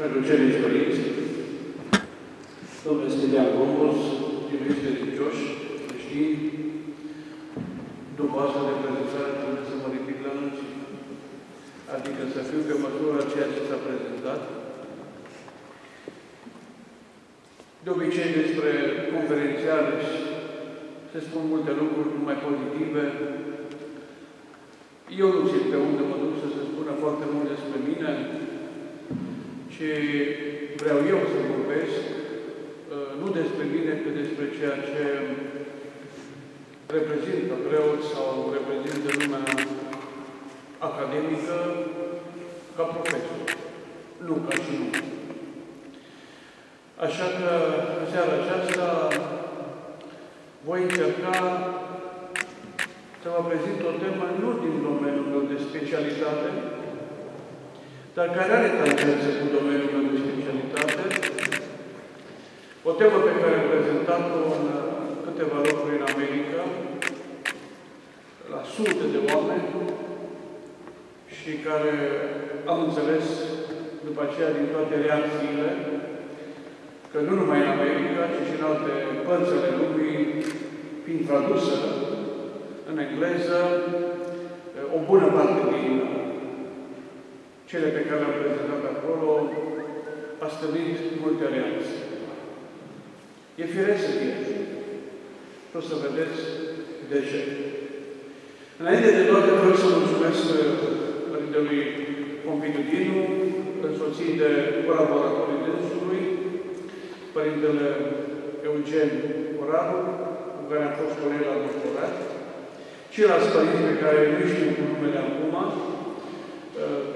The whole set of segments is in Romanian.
pentru cei istorici, domnul Stelian Gomboș, iubiți religioși, creștini, după asta de prezentare trebuie să mă ridic la înălțime. Adică să fiu pe măsură a ceea ce s-a prezentat. De obicei, despre conferențiare se spun multe lucruri numai pozitive. Eu nu simt pe unde mă duc să se spună foarte mult despre mine, ci vreau eu să vorbesc, nu despre mine, ci despre ceea ce reprezintă preoți sau reprezintă lumea academică ca profesor, nu ca și nu. Așa că, în seara aceasta, voi încerca să vă prezint o temă nu din domeniul meu de specialitate, dar care are tangențe cu domeniul meu de specialitate. O temă pe care am prezentat-o în câteva locuri în America, la sute de oameni, și care am înțeles după aceea din toate reacțiile, că nu numai în America, ci și în alte părți ale lumii, fiind tradusă în engleză, o bună parte din cele pe care le-am prezentat acolo a stâlnit multe reacții. E firesc să fie. O să vedeți de ce. Înainte de toate, vreau să mulțumesc Părintelui Pompiliu Dinu, însoțit de colaboratorii dânsului, Părintele Eugen Oral, cu care am fost coleg la doctorat, ceilalți părinți pe care nu știu cu numele acum,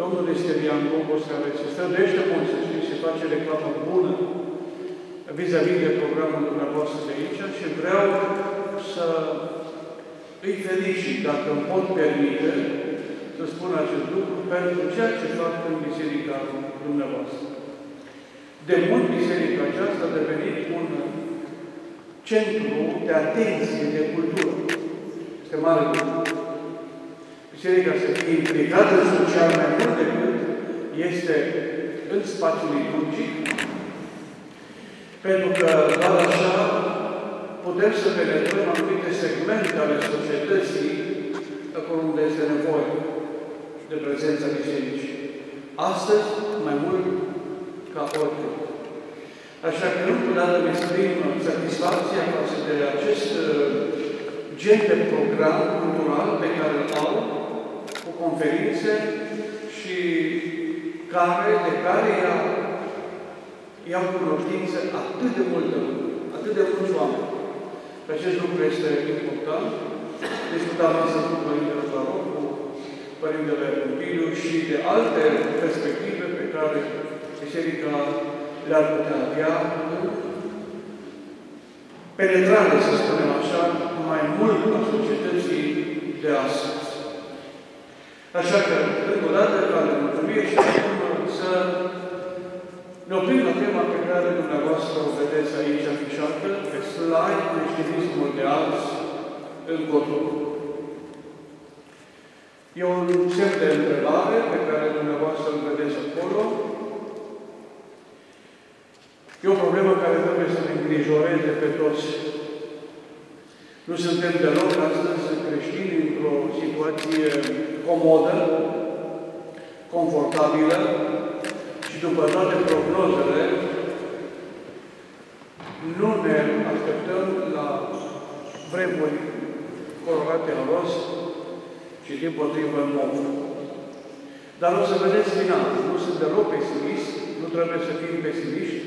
domnul Stelian Gomboș, care se străduiește mult, să știți, se face reclamă bună vis-a-vis de programul dumneavoastră de aici și vreau să îi felicit, dacă îmi pot permite, să spun acest lucru, pentru ceea ce fac în biserica dumneavoastră. De mult, biserica aceasta a devenit un centru de atenție, de cultură. Este mare lucru. Biserica să fie implicată social mai mult decât este în spațiul liturgic, pentru că, doar așa, putem să penetrăm anumite segmente ale societății acolo unde este nevoie de prezența bisericii. Astăzi, mai mult ca oricând. Așa că, încă o dată, îmi exprim satisfacția față de acest gen de program cultural pe care îl au, cu conferințe și de care iau cunoștință atât de multă lume, atât de mulți oameni. Că acest lucru este important. Discutam asta cu Părintele Vărău, cu Părintele Pompiliu și de alte perspective pe care biserica le-ar putea avea penetrare, să spunem așa, mai mult a societății de astăzi. Așa că, încă o dată, ca de mulțumire și să ne oprim la tema pe care dumneavoastră o vedeți aici afișată, pe slide, creștinismul de azi, în contul. E un semn de întrebare pe care dumneavoastră îl vedeți acolo. E o problemă care trebuie să ne îngrijoreze pe toți. Nu suntem deloc astăzi creștini într-o situație comodă, confortabilă și după toate prognozele nu ne așteptăm la vremuri cororate în rost și dimpotrivă în mod. Dar o să vedeți finalul. Nu sunt deloc pesimist, nu trebuie să fim pesimiști,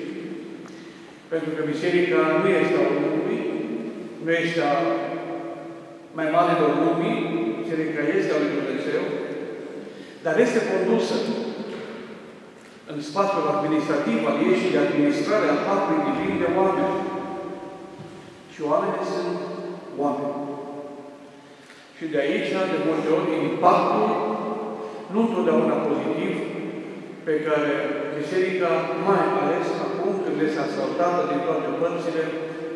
pentru că biserica nu este a lumii, nu este a mai marilor lumii, biserica este a lui Dumnezeu, dar este condusă în spațiul administrativ al ei și de administrare a patului divin de oameni. Și oamenii sunt oameni. Și de aici, de multe ori, impactul, nu întotdeauna pozitiv, pe care biserica, mai ales acum, când este asaltată din toate părțile,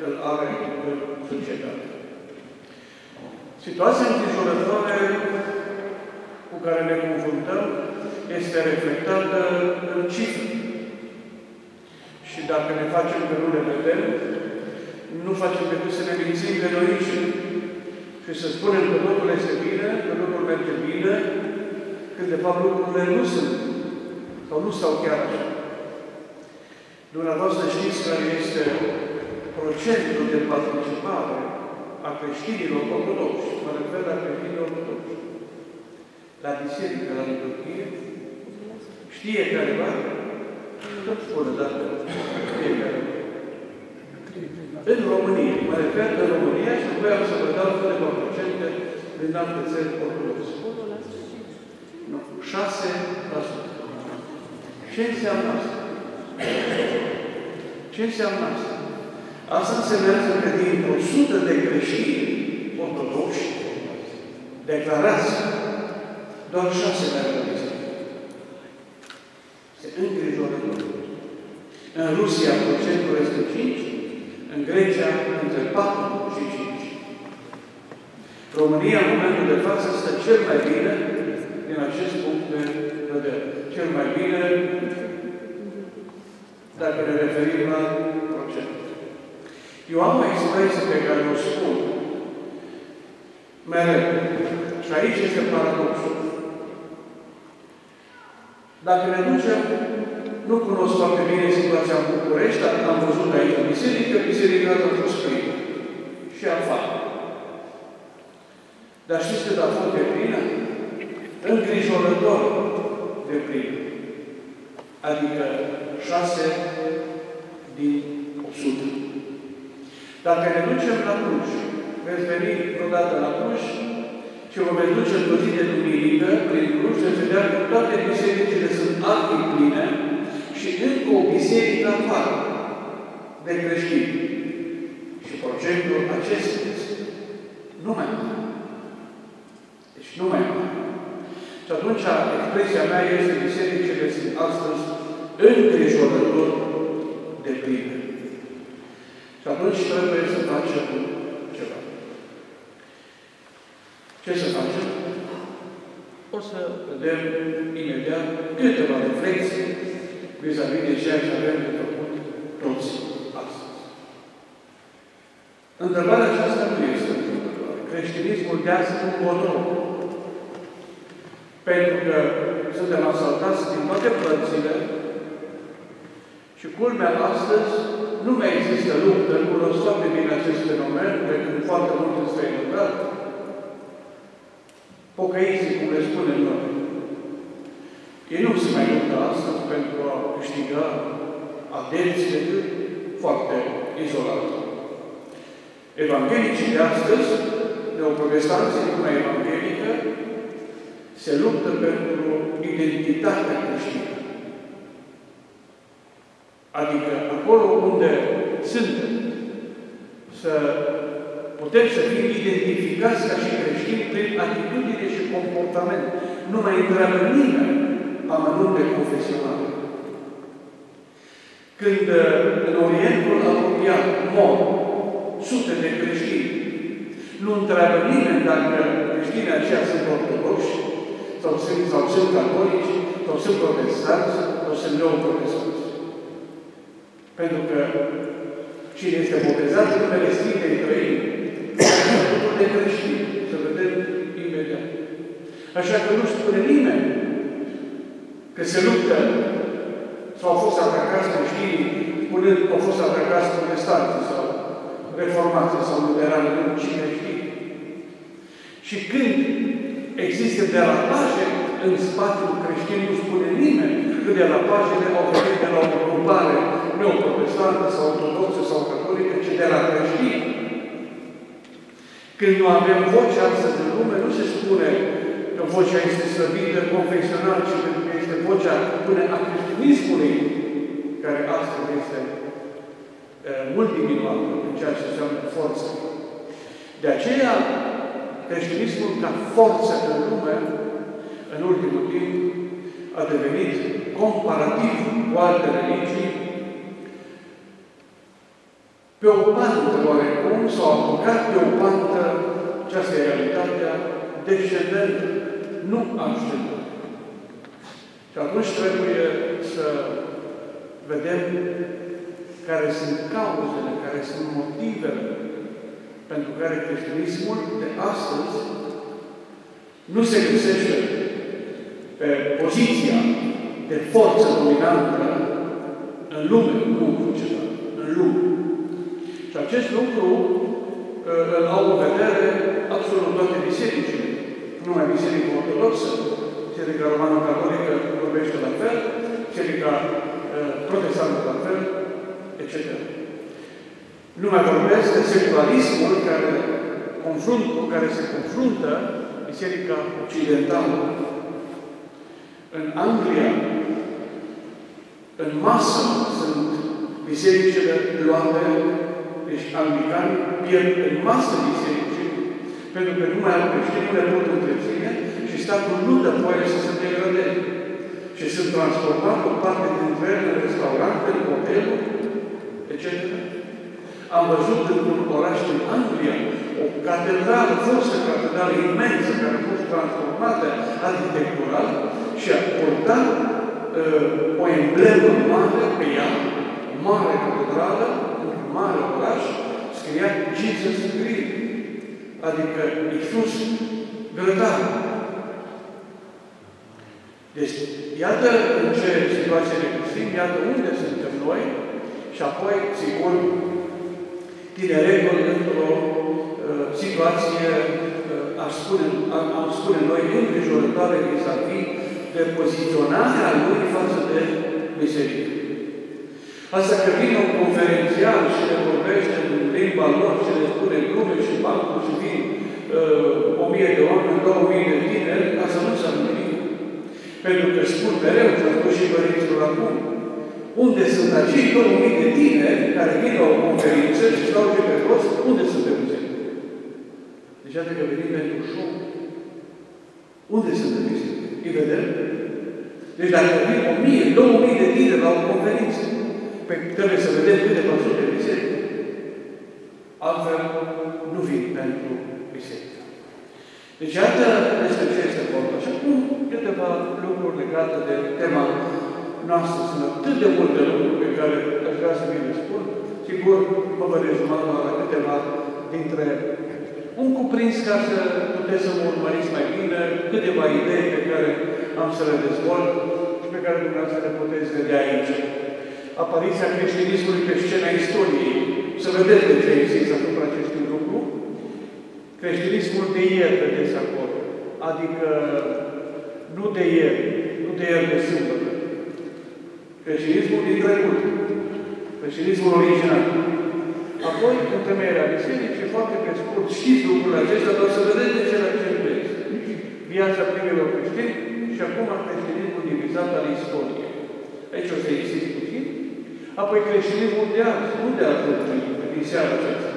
îl are în societate. Situația îngrijorătoare cu care ne confruntăm este reflectată în cifre. dacă ne facem că nu le vedem, nu facem decât să ne mințim pe noi și să spunem că totul este bine, că totul merge bine, când de fapt lucrurile nu sunt, sau nu stau chiar așa. Dumneavoastră știți care este procentul de participare a creștinilor ortodoxi, mă refer la creștinii ortodoxi, la biserică, la liturghie. Știe careva? Tot spune, dar știe careva. În România, mă refer în România și după aceea să vă dau câteva procente din alte țări ortodoxe. 6%. Ce înseamnă asta? Ce înseamnă asta? Asta înseamnă că din 100 de creștini ortodoxi declarați, doar 6 de realizări. Este îngrijorător. În Rusia, procentul este 5, în Grecia, între 4 și 5. România, în momentul de față, stă cel mai bine din acest punct de vedere. Cel mai bine dacă ne referim la procent. Eu am o expresie pe care o spun mereu. Și aici este paradoxul. Dacă ne ducem, nu cunosc foarte bine situația în București, dar am văzut aici în biserică, biserica a fost plină. Și afară. Dar știți cât a fost de plină? Îngrijorător de plină. Adică 6 din 100. Dacă ne ducem la Cluj, veți veni vreodată la Cluj și vă veți duce într-o zi de duminică prin Cluj, veți vedea că toate bisericile sunt alții pline și încă o biserică afară de creștini. Și procentul acesta este numai mare. Deci numai mare. Și atunci expresia mea este bisericile sunt astăzi îngrijorător de pline. Și atunci trebuie să facem ceva. Ce să facem? O să vedem imediat câteva reflexii vis-a-vis de ceea ce avem de făcut toți astăzi. Întrebarea aceasta nu este întrebare. Creștinismul de azi nu potrivă. Pentru că suntem asaltați din toate părțile și culmea astăzi nu mai există luptă, nu cunosc foarte bine acest fenomen, pentru că foarte mult este inundat. Pocăiții, cum le spunem noi, ei nu se mai luptă astăzi pentru a câștiga atenție decât foarte izolată. Evanghelicii de astăzi, neoprotestanții din lumea evanghelică, se luptă pentru identitatea creștină. Adică, acolo unde suntem, să putem să fim identificați ca și creștini prin atitudine și comportament. Nu mai întreabă nimeni amănunte confesionale. Când în Orientul apropiat mor sute de creștini, nu întreabă nimeni dacă creștinii aceia sunt ortodoxi, sau sunt catolici, sau sunt protestanți, sau sunt neoprotestanți. Pentru că cine este botezat în numele Sfintei Trăini, de creștin, să vedem imediat. Așa că nu spune nimeni că se luptă sau au fost atacați creștinii, spunând că au fost atacați protestanții sau reformații sau luterani, nu cine știe. Și când există derapaje în spațiul creștin, nu spune nimeni că derapajele au venit de la o ocupare neoprotestantă sau ortodoxă sau catolică, ci de la creștin. Când nu avem voce astăzi în lume, nu se spune că vocea este slăbită, confesional, ci pentru că este vocea până a creștinismului, care astăzi este mult diminuată în ceea ce înseamnă forță. De aceea, creștinismul ca forță în lume, în ultimul timp, a devenit comparativ cu alte religii, pe o pantă, oarecum, s-au apucat pe o pantă, aceasta e realitatea, descendentă, nu ascendentă. Și atunci trebuie să vedem care sunt cauzele, care sunt motivele pentru care creștinismul de astăzi nu se găsește pe poziția de forță dominantă în lume, nu în societate, în lume. Și acest lucru îl au în vedere absolut toate bisericile, nu numai biserica ortodoxă, biserica romano-catolică vorbește la fel, biserica protestantă la fel, etc. Nu mai vorbesc de secularismul cu care se confruntă biserica occidentală. În Anglia, în masă, sunt bisericile luate, deci anglicani pierd în masă bisericii, pentru că nu mai au creștini, nu le pot întreține și statul nu dă voie să se degradeze. Și sunt transportate o parte dintre ele în restaurante, în hoteluri, etc. Am văzut într-un oraș din Anglia o catedrală, fostă catedrală imensă, care a fost transformată arhitectural și a portat o emblemă mare pe ea, o mare catedrală, un mare oraș, scria Jesus Christ, adică Iisus grătar. Deci, iată în ce situație ne găsim, iată unde suntem noi și apoi, sigur, tineregul într-o situație, am spune noi, îngrijorătoare vis-a-vis de poziționarea lui față de biserică. Asta că vine un conferențial și le vorbește în limba lor și le spune glume și balcuri și vin 1000 de oameni, 2000 de tineri, asta nu înseamnă nimic. Pentru că spun mereu, s-a spus și părinților acum, unde sunt acei 2000 de tineri care vin la o conferință și stau și pe rost, unde sunt pe biserică? Deci iată că venim pentru șoc. Unde sunt pe biserică? Îi vedem? Deci dacă vin 1000, 2000 de tineri la o conferință, trebuie să vedem câteva sute de biserică. Altfel, nu vin pentru biserică. Deci iată despre ce este vorba. Și acum câteva lucruri legate de tema noastră. Sunt atât de multe lucruri pe care aș vrea să vi le spun. Sigur, mă vă rezuma la câteva dintre un cuprins ca să puteți să mă urmăriți mai bine câteva idei pe care am să le dezvolt și pe care dumneavoastră le puteți vedea aici. Apariția creștinismului pe scena istoriei. Să vedeți de ce există asupra acestui lucru. Creștinismul de ieri, vedeți acolo. Adică, nu de ieri, nu de ieri de sâmbătă. Creștinismul din trecut. Creștinismul original. Apoi, întemeierea bisericii, foarte pe scurt, știți lucrurile acestea, dar să vedeți de ce le accentuezi. Viața primelor creștini și acum creștinismul divizat al istoriei. Aici o să existe puțin. Apoi creștinismul de azi. Unde ajunge în seara aceasta?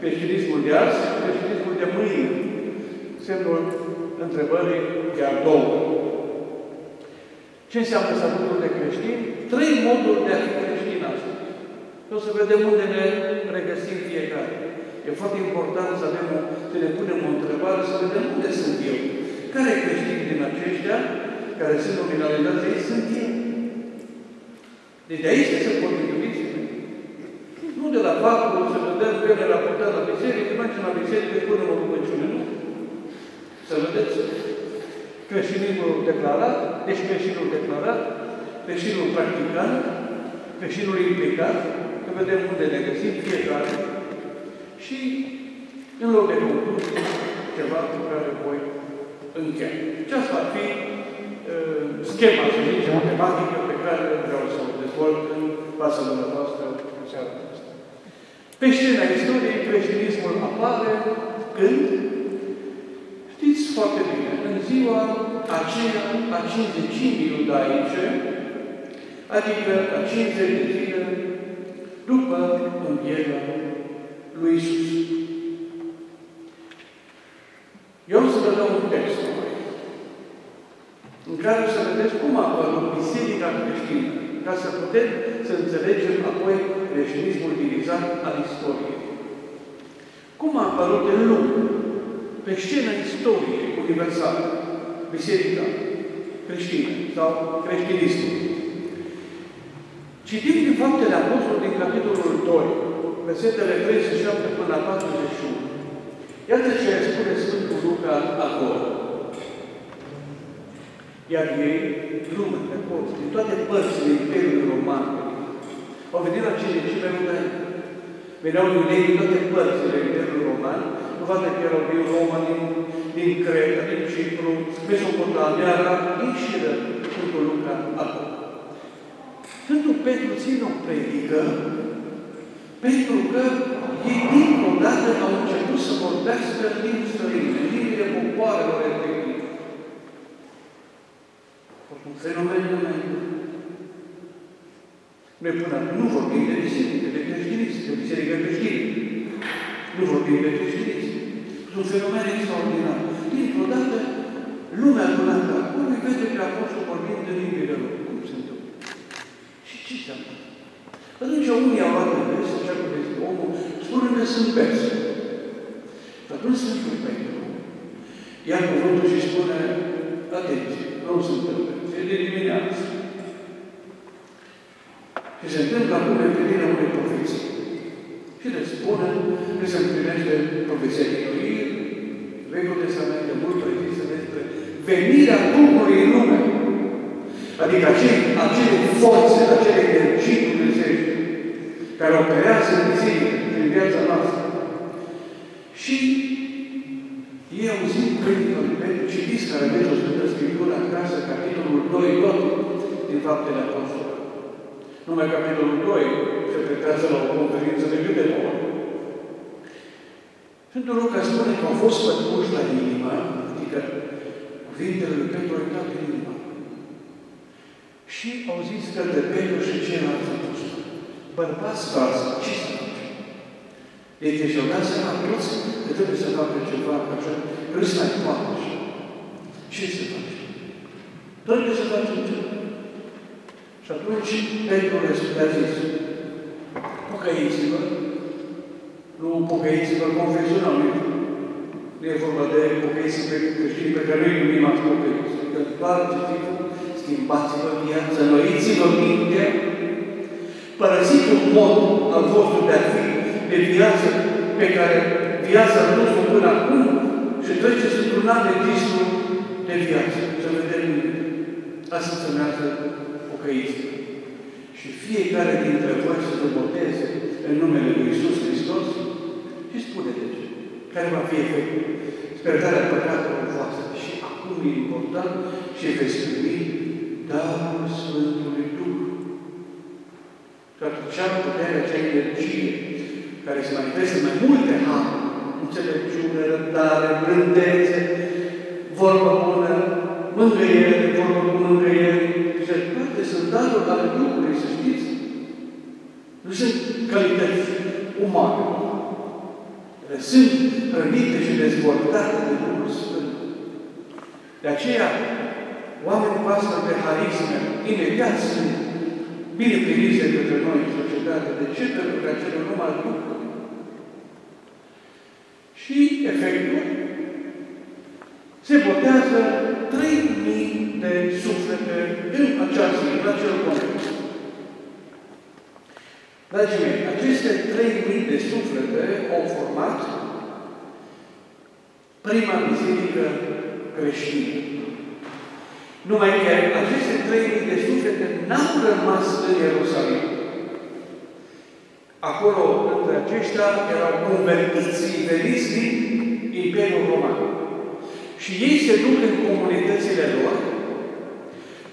Creștinismul de azi, creștinismul de mâine. Semnul întrebării chiar două. Ce înseamnă statutul de creștin? 3 moduri de a fi creștin astăzi. O să vedem unde ne regăsim fiecare. E foarte important să avem să ne punem o întrebare, să vedem unde sunt eu. Care creștini din aceștia, care sunt o minoritate, ei sunt eu. Deci de aici se pot iubiți. Nu de la faptul să vedem că el era putat la biserică, mergem la biserică și punem o rugăciune, nu? Să vedeți. Creștinul declarat, deci creștinul declarat, creștinul practicat, creștinul implicat, că vedem unde ne găsim fiecare. Și în loc de concluzie, ceva cu care voi încheia. Ce asta ar fi schema, să zicem, matematică pe care vreau să o dezvolt în fața dumneavoastră în seara asta. Pe scena istoriei, creștinismul apare când, știți foarte bine, în ziua aceea a 50-imii iudaice, adică a 50 de zile după învierea lui Iisus. Eu o să vă dau un text în care o să vedeți cum a apărut biserica creștină, ca să putem să înțelegem apoi creștinismul divizat al istoriei. Cum a apărut în lume, pe scena istoriei universală, biserica creștină sau creștinismul? Citim din Faptele Apostolului din capitolul 2, versetele 37 până la 41. Iată ce spune Sfântul Luca acolo. Iar ei, lumea pe porți, din toate părțile Imperiului Roman, au venit la cinecime romani. Veneau iudei din toate părțile Imperiului Roman, nu față că erau din Roma, din Creta, din Cipru, Mesopotamia, Arabia și Sfântul Luca acolo. Sfântul Petru ține o predică pentru că ei dintr-o dată au început să vorbească limbi străine, limbile popoarelor respective. Un fenomen moment. Noi până acum nu vorbim de biserică, de creștinism, de biserică creștină. Nu vorbim de creștinism. Sunt fenomen extraordinar. Dintr-o dată, lumea până acum îi vede că a fost vorbind de limbile lor. Cum se întâmplă? Și ce se întâmplă? Atunci unii au luat în vest, așa cum este omul, spune-ne sunt perse. Și atunci sunt Petru. Iar cuvântul și spune, atenție, nu sunt perse. De dimineață. Și se întâmplă acum împlinirea unei profeții. Și le spune că se împlinește profeția Ionie, Vechiul Testament, de multă există despre venirea Duhului în lume. Adică acele forțe, acele energii dumnezești care operează în zi, în viața noastră. Și ei au zis predică-l pentru citiți care aveți o Sfântă Scriptură acasă, capitolul 2, tot din Faptele Apostolului. Numai capitolul 2 se pretrează la o conferință de iubitor. Sfântul Luca spune că au fost pătruși la inimă, adică cuvintele lui Petru au intrat în inimă. Și au zis că de Petru și ceilalți au fost. Bărbați falsi, ce să faci? Deci și-au dat seama toți că trebuie să facă ceva așa, râs mai poate așa. Ce se face? Trebuie să facem ceva. Și atunci, Petru le-a zis, pocăiți-vă, nu pocăiți-vă confesionalmente. Nu e vorba de pocăiți pe creștini pe care noi numim ați pocăiți. Că doar timpul, schimbați-vă viața, înnoiți-vă mintea, părăsiți un mod al vostru de a fi, de viață pe care viața a dus până acum și treceți într-un alt registru de viață. Să vedem asta se numește pocăință. Și fiecare dintre voi să vă boteze în numele lui Iisus Hristos și spune-te care va fi efectul. Sperarea păcatelor voastre. Și acum e important și veți primi darul Sfântului Duh. Și atunci am puterea, acea energie care se manifestă mai multe haruri, înțelepciune, răbdare, blândețe, vorbă bună, mângâiere, vorbă cu mângâiere. Deci, toate sunt daruri ale Duhului, să știți. Nu sunt calități umane. Ele sunt rănite și dezvoltate de Duhul Sfânt. De aceea, oamenii voastre de harisme, imediat sunt bine primiți de către noi în societate. De ce? Pentru că acela nu mai lucră. Și efectul se botează 3.000 de suflete în această, în acel moment. Dragii mei, aceste 3.000 de suflete au format prima biserică creștină. Numai că aceste 3.000 de suflete n-au rămas în Ierusalim. Acolo, între aceștia, erau convertiții veniți din Imperiul Roman. Și ei se duc în comunitățile lor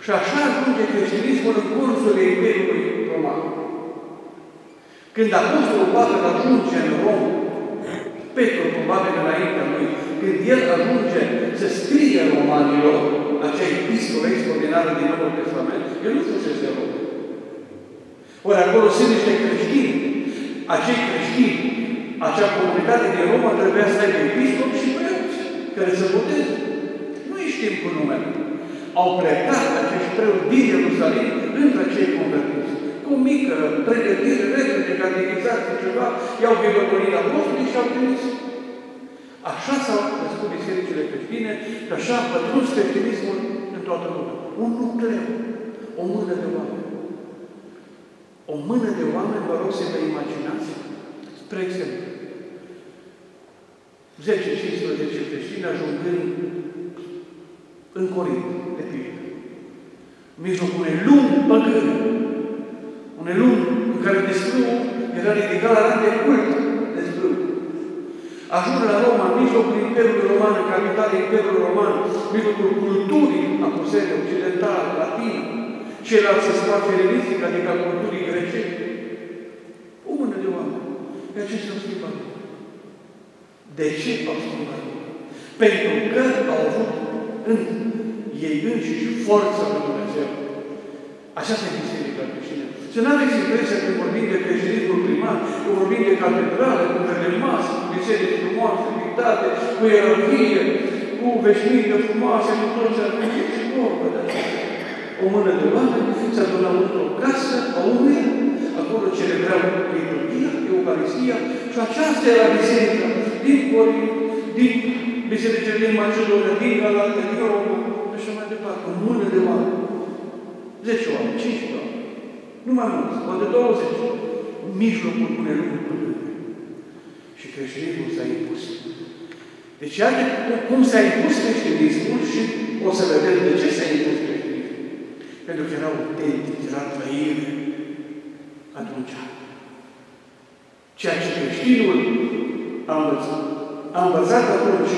și așa ajunge creștinismul în cursul Imperiului Roman. Când Apostolul Pavel ajunge în Roma, Petru, probabil înaintea lui, când el ajunge să scrie romanilor acea episcopă extraordinară din Noul Testament, el nu fusese rom. Ori acolo sunt niște creștini. Acei creștini, acea comunitate din Roma trebuia să aibă episcopi și preoți care să boteze. Nu-i știm cu numele. Au plecat acești preoți din Ierusalim între cei convertiți. Cu o mică pregătire, repede, catechizație, ceva, i-au gălătorit la postului și au trimis. Așa s-au născut bisericile creștine și așa a pătruns creștinismul în toată lumea. Un nucleu, o mână de oameni. O mână de oameni, vă rog să vă imaginați, spre exemplu, 10-15 creștini ajungând în Corint, de pildă. În mijlocul unei lumi păgâne, unei lumi în care desfrâul era ridicat la rând de cult desfrâul. Ajung la Roma, în mijlocul Imperiului Roman, în capitala Imperiului Roman, în mijlocul culturii a puserii occidentale, latină, ceilalți spații elenistice, adică a culturii grecești. O mână de oameni. De aceea au schimbat. De ce au schimbat? Pentru că au avut în ei înșiși forța lui Dumnezeu. Așa se biserică creștină. Să nu aveți impresia că vorbim de creștinismul primar, că vorbim de catedrale, cu rămasă, cu biserici frumoase, invitate, cu ierarhie, cu veșminte frumoase, cu toți armii și vorbă de aceea. O mână de oameni s-a adunat într-o casă a unei, acolo celebreau liturghia, Eucharistia, și aceasta era biserica din Corint, din biserica din Macedonia, din Galata, din Roma, și așa mai departe. O mână de oameni. 10 oameni, 15 oameni. Nu mai mulți, poate 20. În mijlocul unei lumi păgâne. Și creștinismul s-a impus. Deci, iată cum s-a impus creștinismul și o să vedem de ce s-a impus creștinismul. Pentru că era autentic, era trăire atunci. Ceea ce creștinul a învățat. A învățat atunci.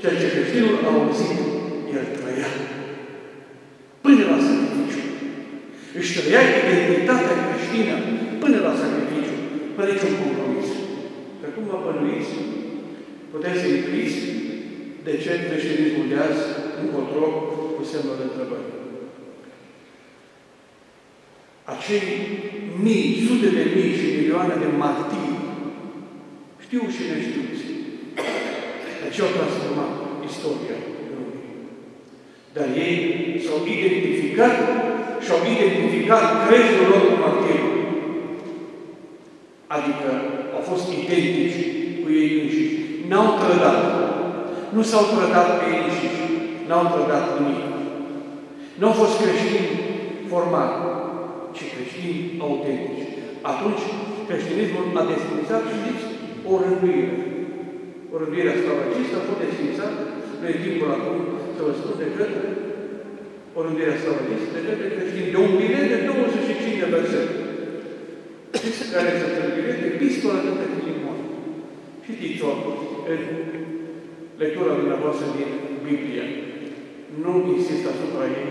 Ceea ce creștinul a auzit, el trăia. Până la sacrificiu. Își trăia identitatea creștină până la sacrificiu. Fără niciun compromis. Că cum vă bănuiți, puteți să intuiți de ce creștinismul de azi încotro cu semnul de întrebări. Acei mii, sute de mii și milioane de martiri știu și neștiuți. De ce au transformat istoria lumii. Dar ei s-au identificat și au identificat crezul lor cu martirul. Adică au fost identici cu ei înșiși. N-au trădat. Nu s-au trădat pe ei înșiși. N-au trădat nimic. N-au fost creștini formali, ci creștini autentici. Atunci, creștinismul a desfințat, știți, o rânduire. O rânduire sclavagistă a fost desfințată, nu e timpul acum să vă spun de către o rânduire sclavagistă, de către creștini, de un bilet de 25 de versete. Știți care este un bilet de pistola de către limoane. Știți-o în lectura dumneavoastră din Biblia. Nu insist asupra ei.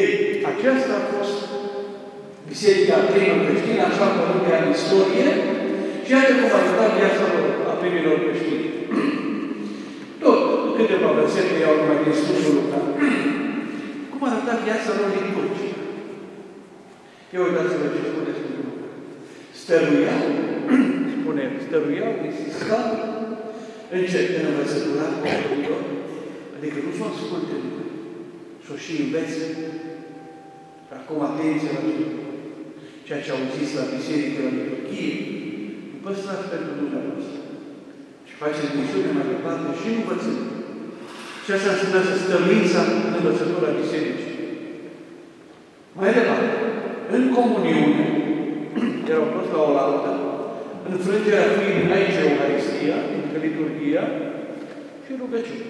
Ei, aceasta a fost Biserica primă creștină, așa că nu de istorie, și iată cum a stat viața a primilor creștini. Tot câteva versete iau numai din Sfântul Luca. Cum a arătat viața lor din Turcia? Ia uitați-vă ce spune Sfântul Luca. Stăruiau, spune, stăruiau, insistau, încet, în învățătura lor. Adică nu s-o asculte nimeni. S-o și învețe. Acum, atenție la Dumnezeu. Ceea ce au zis la biserică, la liturghie, nu păstrați pentru dumneavoastră. Și faceți misiune mai departe și învățăm. Și asta înseamnă să stăruiți în învățătura bisericii. Mai departe, în comuniune, erau toți la o laută, în frângerea fiind aici Eucharistia, adică liturghia, și rugăciune.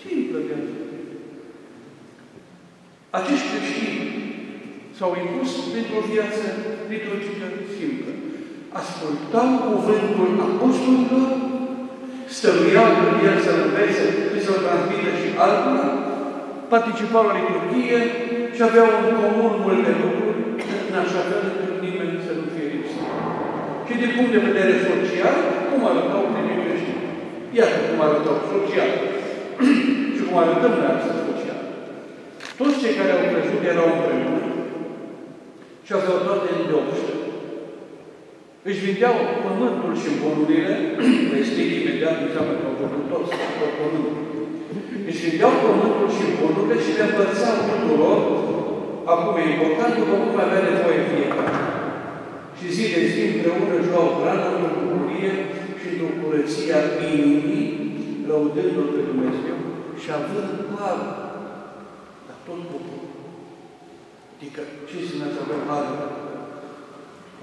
Simplă viață. Acești creștini s-au impus pentru o viață liturgică simplă. Ascultau cuvântul apostolilor, stăruiau în viață să învețe și să o transmită și altora, participau la liturghie și aveau în comun multe lucruri, în așa fel încât nimeni să nu fie lipsit. Și din punct de vedere social, cum arătau primii creștini? Iată cum arătau social. Și cum arătăm noi astăzi social. Toți cei care au crezut erau împreună. Și aveau toate îndeopște. Își vindeau pământul și bunurile, vestit imediat, înseamnă că au făcut toți, tot pământul. Își vindeau pământul și bunurile și le împărțeau tuturor, acum e important, după cum avea nevoie fiecare. Și zi de zi împreună își luau hrana într-o bucurie și într-o curăție a inimii, lăudându-L pe Dumnezeu și având har la tot poporul. Adică, ce înseamnă pe vară?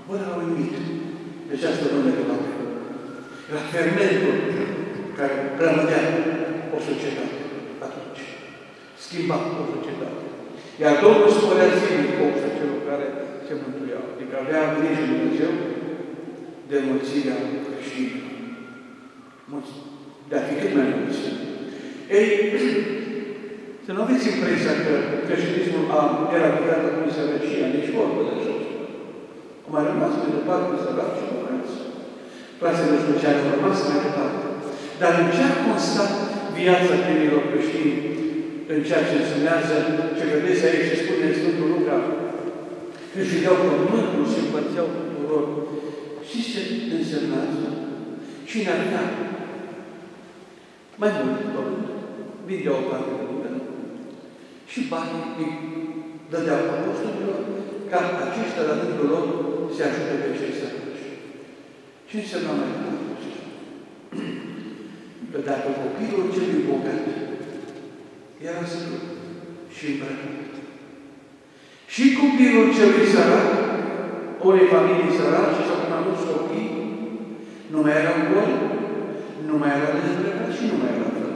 Vără au uimit. Deci asta nu ne rămâne. Era fermentul care rămânea o societate atunci. Schimba o societate. Iar Domnul spunea zilnic popșa celor care se mântuiau. Adică avea grijă Dumnezeu de mulțirea creștinilor. De-ar fi cât mai mulți. Ei, să nu aveți impresia că creștinismul era creat atunci să rășia, nici vorbă de jos. Cum a rămas pe departe, să dau și măreați. Frații nu știu ce a rămas mai departe. Dar în ce a constat viața tinerilor creștini, în ceea ce însemnează, ce vedeți aici și spune Sfântul Luca, că își dau pământul și împărțeau tuturor. Și ce însemna asta? Cine ar da? Mai mult pământ. Vindea o parte de pământ. Și banii îi dădeau apostolilor, ca aceștia, la rândul lor, se ajute pe cei săraci. Ce însemna mai mult acesta? Că dacă copilul celui bogat era sărat și îmbrăcat. Și copilul celui sărat, ori familii săraci, sau cum am dus copii, nu mai erau goli, nu mai erau dezbrăcat și nu mai erau frăcat.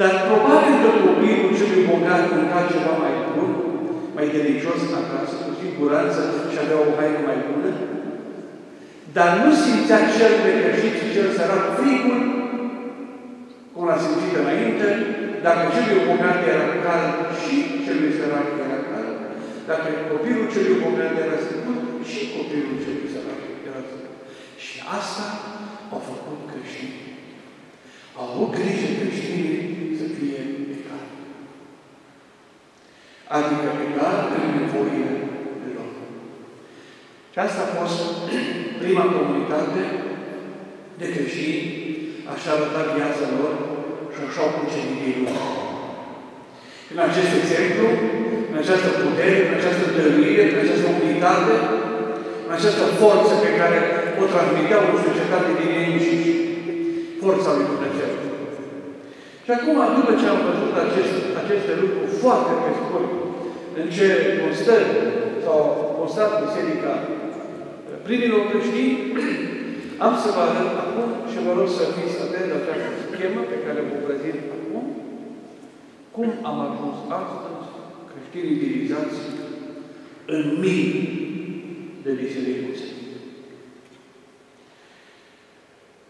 Dar probabil că copilul celui bogat mânca ceva mai bun, mai delicios acasă, cu siguranță și avea o haină mai bună, dar nu simțea cel necăjit și cel sărat frigul, cum l-a simțit înainte, dacă celui bogat era cald și celui sărat era cald, dacă copilul celui bogat era sigur și copilul celui sărat era sigur. Și asta au făcut creștinii. Au avut grijă creștinii să fie egal. Adică egal în nevoie de lor. Și asta a fost prima comunitate de creștini, așa arăta viața lor și așa au cucerit lor. În acest exemplu, în această putere, în această dăruire, în această unitate, în această forță pe care o transmiteau în societate din ei înșiși. Forța lui Dumnezeu. Și acum, după ce am văzut aceste lucruri foarte pe scurt, în ce constă sau constat Biserica primilor creștini, am să vă arăt acum și vă rog să fiți atenți la această schemă pe care vă prezint acum, cum am ajuns astăzi creștinii civilizați în mii de bisericuțe.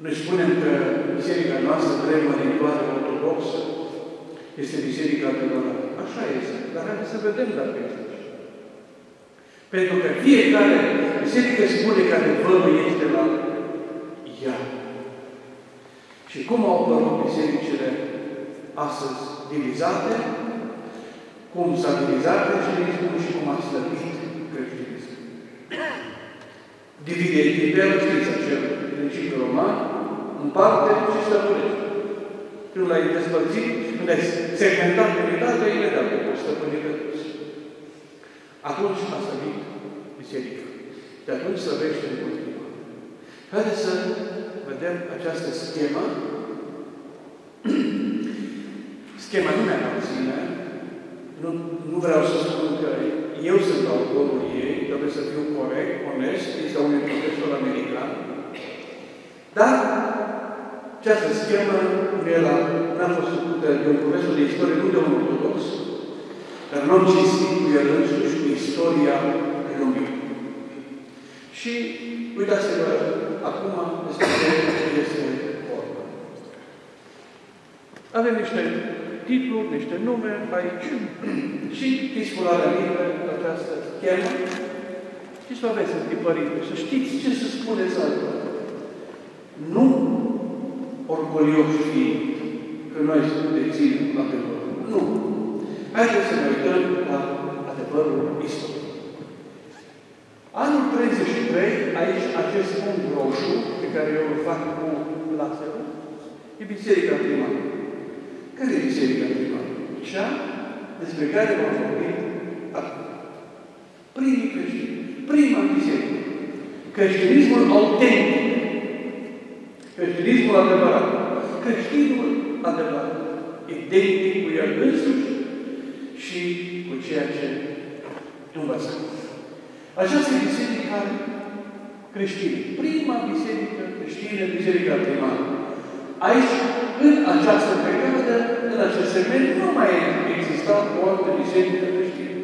Noi spunem că biserica noastră, vremuritoare, ortodoxă, este biserica adevărată. Așa este. Dar hai să vedem dacă este așa. Pentru că fiecare biserică spune că adevărul este la ea. Și cum au apărut bisericile astăzi divizate, cum s-a divizat creștinismul și cum a slăbit creștinismul. Divide imperul, știți acela, principiul roman, în parte și stăpânește. Când l-ai despărțit, când ai segmentat unitatea, imediat că poți stăpâni pe toți. Atunci a slăbit biserica. De atunci slăbește în continuare. Haideți să vedem această schemă. Schema nu mi-a aparține. Nu vreau să spun că eu sunt autorul ei, trebuie să fiu corect, onest, este un profesor american. Dar această schemă n-a fost făcută de un profesor de istorie, nu de un ortodox, dar n-am cinstit cu el însuși, cu istoria lumii. Și uitați-vă acum despre ce este vorba. Avem niște titluri, niște nume aici și discularea mie pe această schemă. Și să aveți întipărite, să știți ce se spune aici. Nu orgolioși fiind că noi deținem adevărul. Nu. Haideți să ne uităm la adevărul istoric. Anul 33, aici, acest punct roșu, pe care eu îl fac cu laserul, e Biserica Primară. Care e Biserica Primară? Cea despre care v-am vorbit acum. Primii creștini. Prima biserică. Creștinismul autentic. Creștinismul adevărat. Creștinul adevărat. Identic cu el însuși și cu ceea ce de un basar. Această biserică creștină, prima biserică creștină, biserica primară. Aici, în această perioadă, în acest segment, nu mai exista o altă biserică creștină.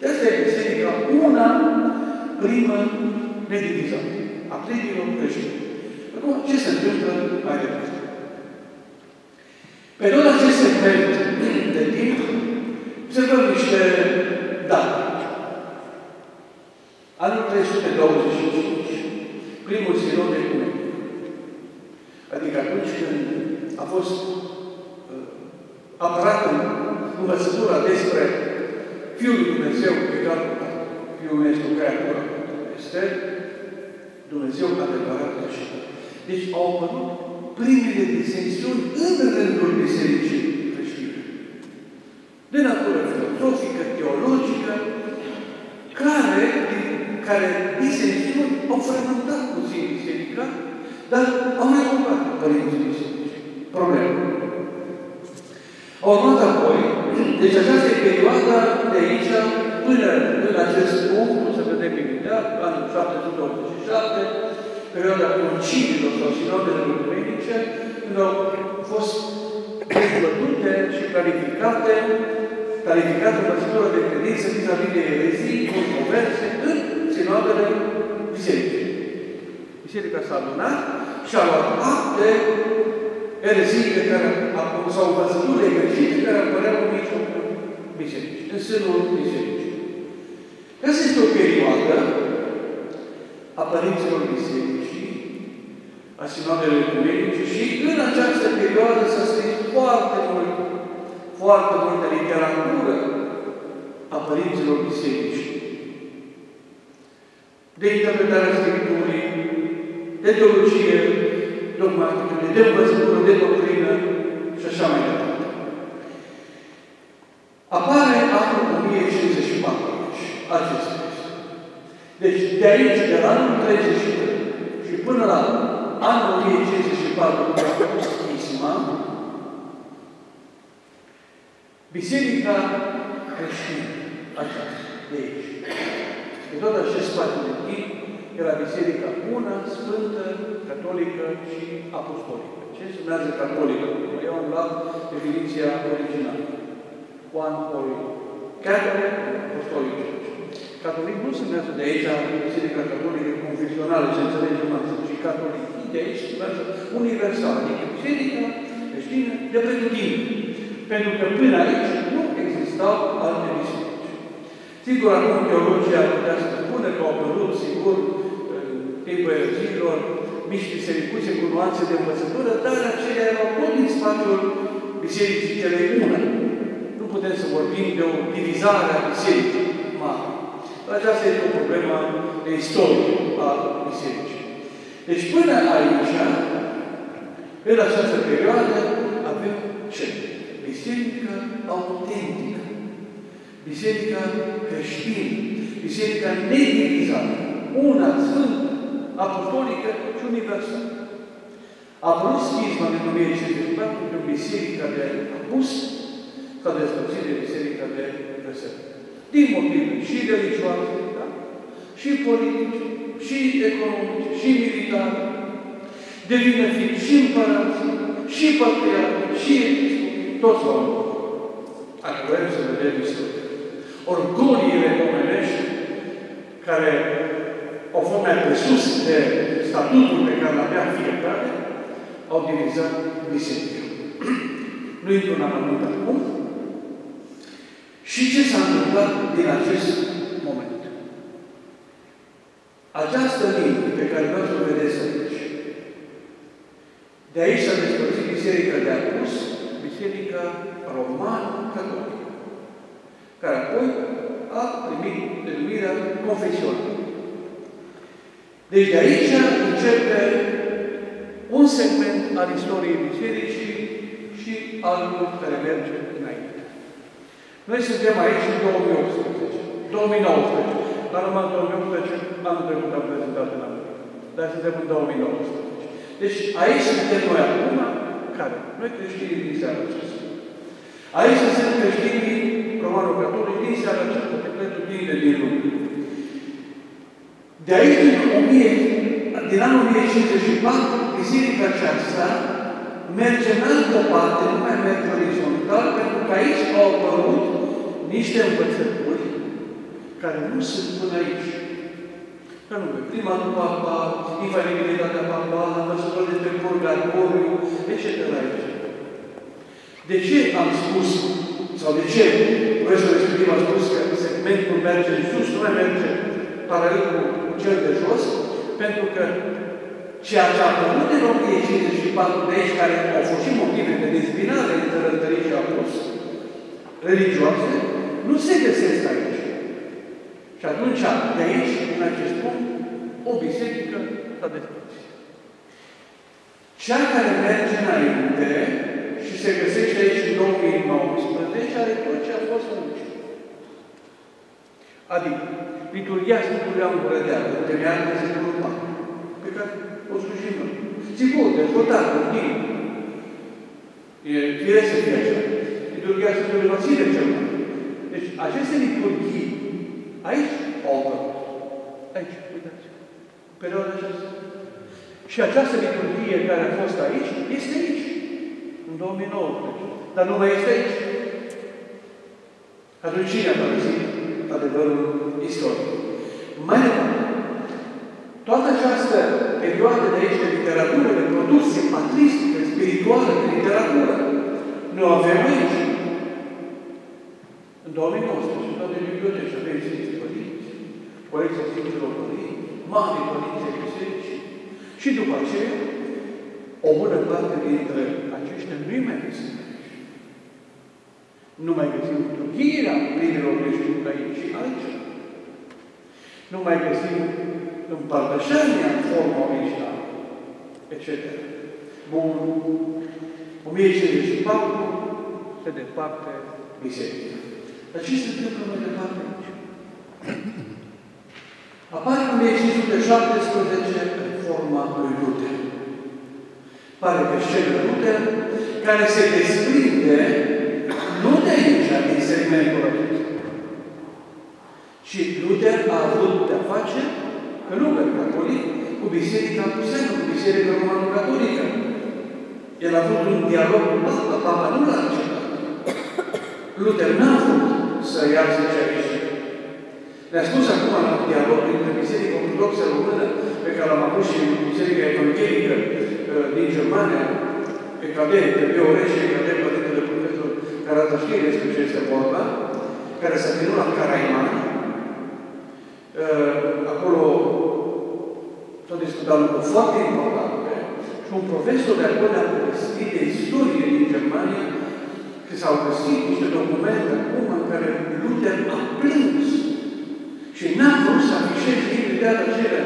De asta e biserica una, primă, nedivizată, a primilor creștini. Acum, ce se întâmplă mai departe? Perioada acestui segment de timp, se dă niște date. Anul 325, primul sinod ecumenic. Adică atunci când a fost apărată învățătura despre Fiul lui Dumnezeu, Fiul Dumnezeu Creator, este Dumnezeu adevărat și tot. Deci au apărut primele disensiuni în rândul bisericii creștine. De natură filozofică, teologică, care disensiuni au frământat puțin biserica, dar au rezolvat părinții bisericii. Problema. Au urmat apoi, deci aceasta e perioada de aici, până în acest punct, nu se vedem imediat, anul 787, perioada conciliilor sau sinodele ecumenice, când au fost dezbătute și clarificate măsura de credință vis-a-vis de erezii, controverse, în sinodele bisericii. Biserica s-a adunat și a luat acte ereziile care sau văzăturile greșite care apăreau în mijlocul bisericii, în sânul bisericii. Asta este o perioadă a părinților bisericii, a sinodelor ecumenice și în această perioadă s-a scris foarte mult, foarte multă literatură a părinților bisericii. De interpretarea Scripturii, de teologie dogmatică, de învățătură, de doctrină și așa mai departe. Apare anul 1054 acesta. Deci, de aici, de la anul 33 și până la anul 1054, Isma, biserica creștină, aceasta, de aici. În tot acest spațiu de timp, era biserica bună, sfântă, catolică și apostolică. Ce semnează catolică? Eu am luat definiția originală. One Holy. Catolic, apostolică. Catolic nu semnează de aici biserica catolică confesională, se înțelege mai mult, și catolic. De aici semnează universal, adică biserica creștină de pretutine. Pentru că până aici nu existau alte biserici. Sigur, acum teologia putea să spune că au apărut, sigur, timpul erzilor, mici bisericuțe cu nuanțe de învățătură, dar acelea erau tot din spațiul bisericii cele una. Nu putem să vorbim de o divizare a bisericii mare. Aceasta este o problemă de istorie a bisericii. Deci până aici, în această perioadă, avem ce? Biserica autentică, biserica creștină, biserica nedivizată, una, sfântă, apostolică și universală. A apărut schisma din 1954 când biserica de apus s-a despărțit de biserica de universalitate. Din motive și religioase, da? Și politice, și economice, și militare. Devine fi și împărații, și patriarhii, și toți oamenii. Dacă vrem să vedem istoria. Orgoliile omenești, care au fost mai presus de statutul pe care l-avea fiecare, au divizat biserica. Nu intru în amănunt acum. Și ce s-a întâmplat din acest moment? Această linie pe care vreau să o vedeți aici. De aici s-a despărțit biserica de apus, biserica roman-catolică, care apoi a primit denumirea confesională. Deci de aici începe un segment al istoriei bisericii și altul care merge înainte. Noi suntem aici în 2018, 2019. La numai în 2018, anul trecut am prezentat în America. Dar suntem în 2019. Deci aici suntem noi acum, care? Noi creștinii din seara acestui. Aici sunt creștinii Roman-Catolic din seara aceasta pe plăturile din lume. De aici, din anul 1054, biserica aceasta merge în altă parte, nu mai merge orizontal, pentru că aici au apărut niște învățături care nu sunt până aici. Dar nu, prima nu papa, infalibilitatea papa, învățători despre purgatoriu, etc. De ce am spus, sau de ce profesorul respectiv a spus că segmentul merge în sus, nu mai merge paralel cu cel de jos? Pentru că ceea ce a apărut în 1954 de aici, care au fost și motive de dezbinare între rătării și apus religioase, nu se găsesc aici. Și atunci, de aici, în acest punct, o biserică s-a despărțit. Cea care merge înainte și se găsește aici în 2019 are tot ce a fost aici. Adică, liturghia Sfântului Amură de Altă, întemeiată în secolul IV, pe care o slujim noi. Sigur, dezvoltat, în timp. E firesc să fie așa. Liturghia Sfântului Vasile cel mai. Deci, aceste liturghii aici au apărut. Aici, uitați. Perioada aceasta. Și această liturghie care a fost aici, este aici. În 2019. Dar nu mai este aici. Atunci, cine a părăsit adevărul istoric? Mai departe, toată această perioadă de aici de literatură, de produse patristică, spirituală, de literatură, noi avem aici. În 2019, toate bibliotecile avem Sfinții Părinți, colecția Sfinților Părinți, mari părinți ai bisericii. Și după aceea, o bună parte dintre aceștia nu-i mai găsim aici. Nu mai găsim liturghiile părinților creștini aici și aici. Nu mai găsim împărtășania în formă originală, etc. Bun. 1054 se departe biserica. Dar ce se întâmplă mai departe aici? Apare în 1517 în forma lui Luther. Pare că scenă Luther, care se desprinde nu de aici, din segmentul acesta. Și Luther a avut de-a face că nu merg catolic, cu biserica pusenă, cu biserica romano-catolică. El a avut un dialog cu Papa, Papa nu l-a acceptat. Luther n-a vrut să iasă cea biserică. Le-a spus acum la un dialog dintre biserica ortodoxă română, pe care l-am avut și biserica evanghelică din Germania, pe cadete, pe Orești, pe cadete, părintele profesor, care ați știe despre ce este vorba, care s-a ținut la Caraiman. Acolo s-a discutat lucruri foarte importante și un profesor de acolo a povestit de istorie din Germania că s-au găsit niște documente acum în care Luther a plâns și n-a vrut să afișeze imediat acele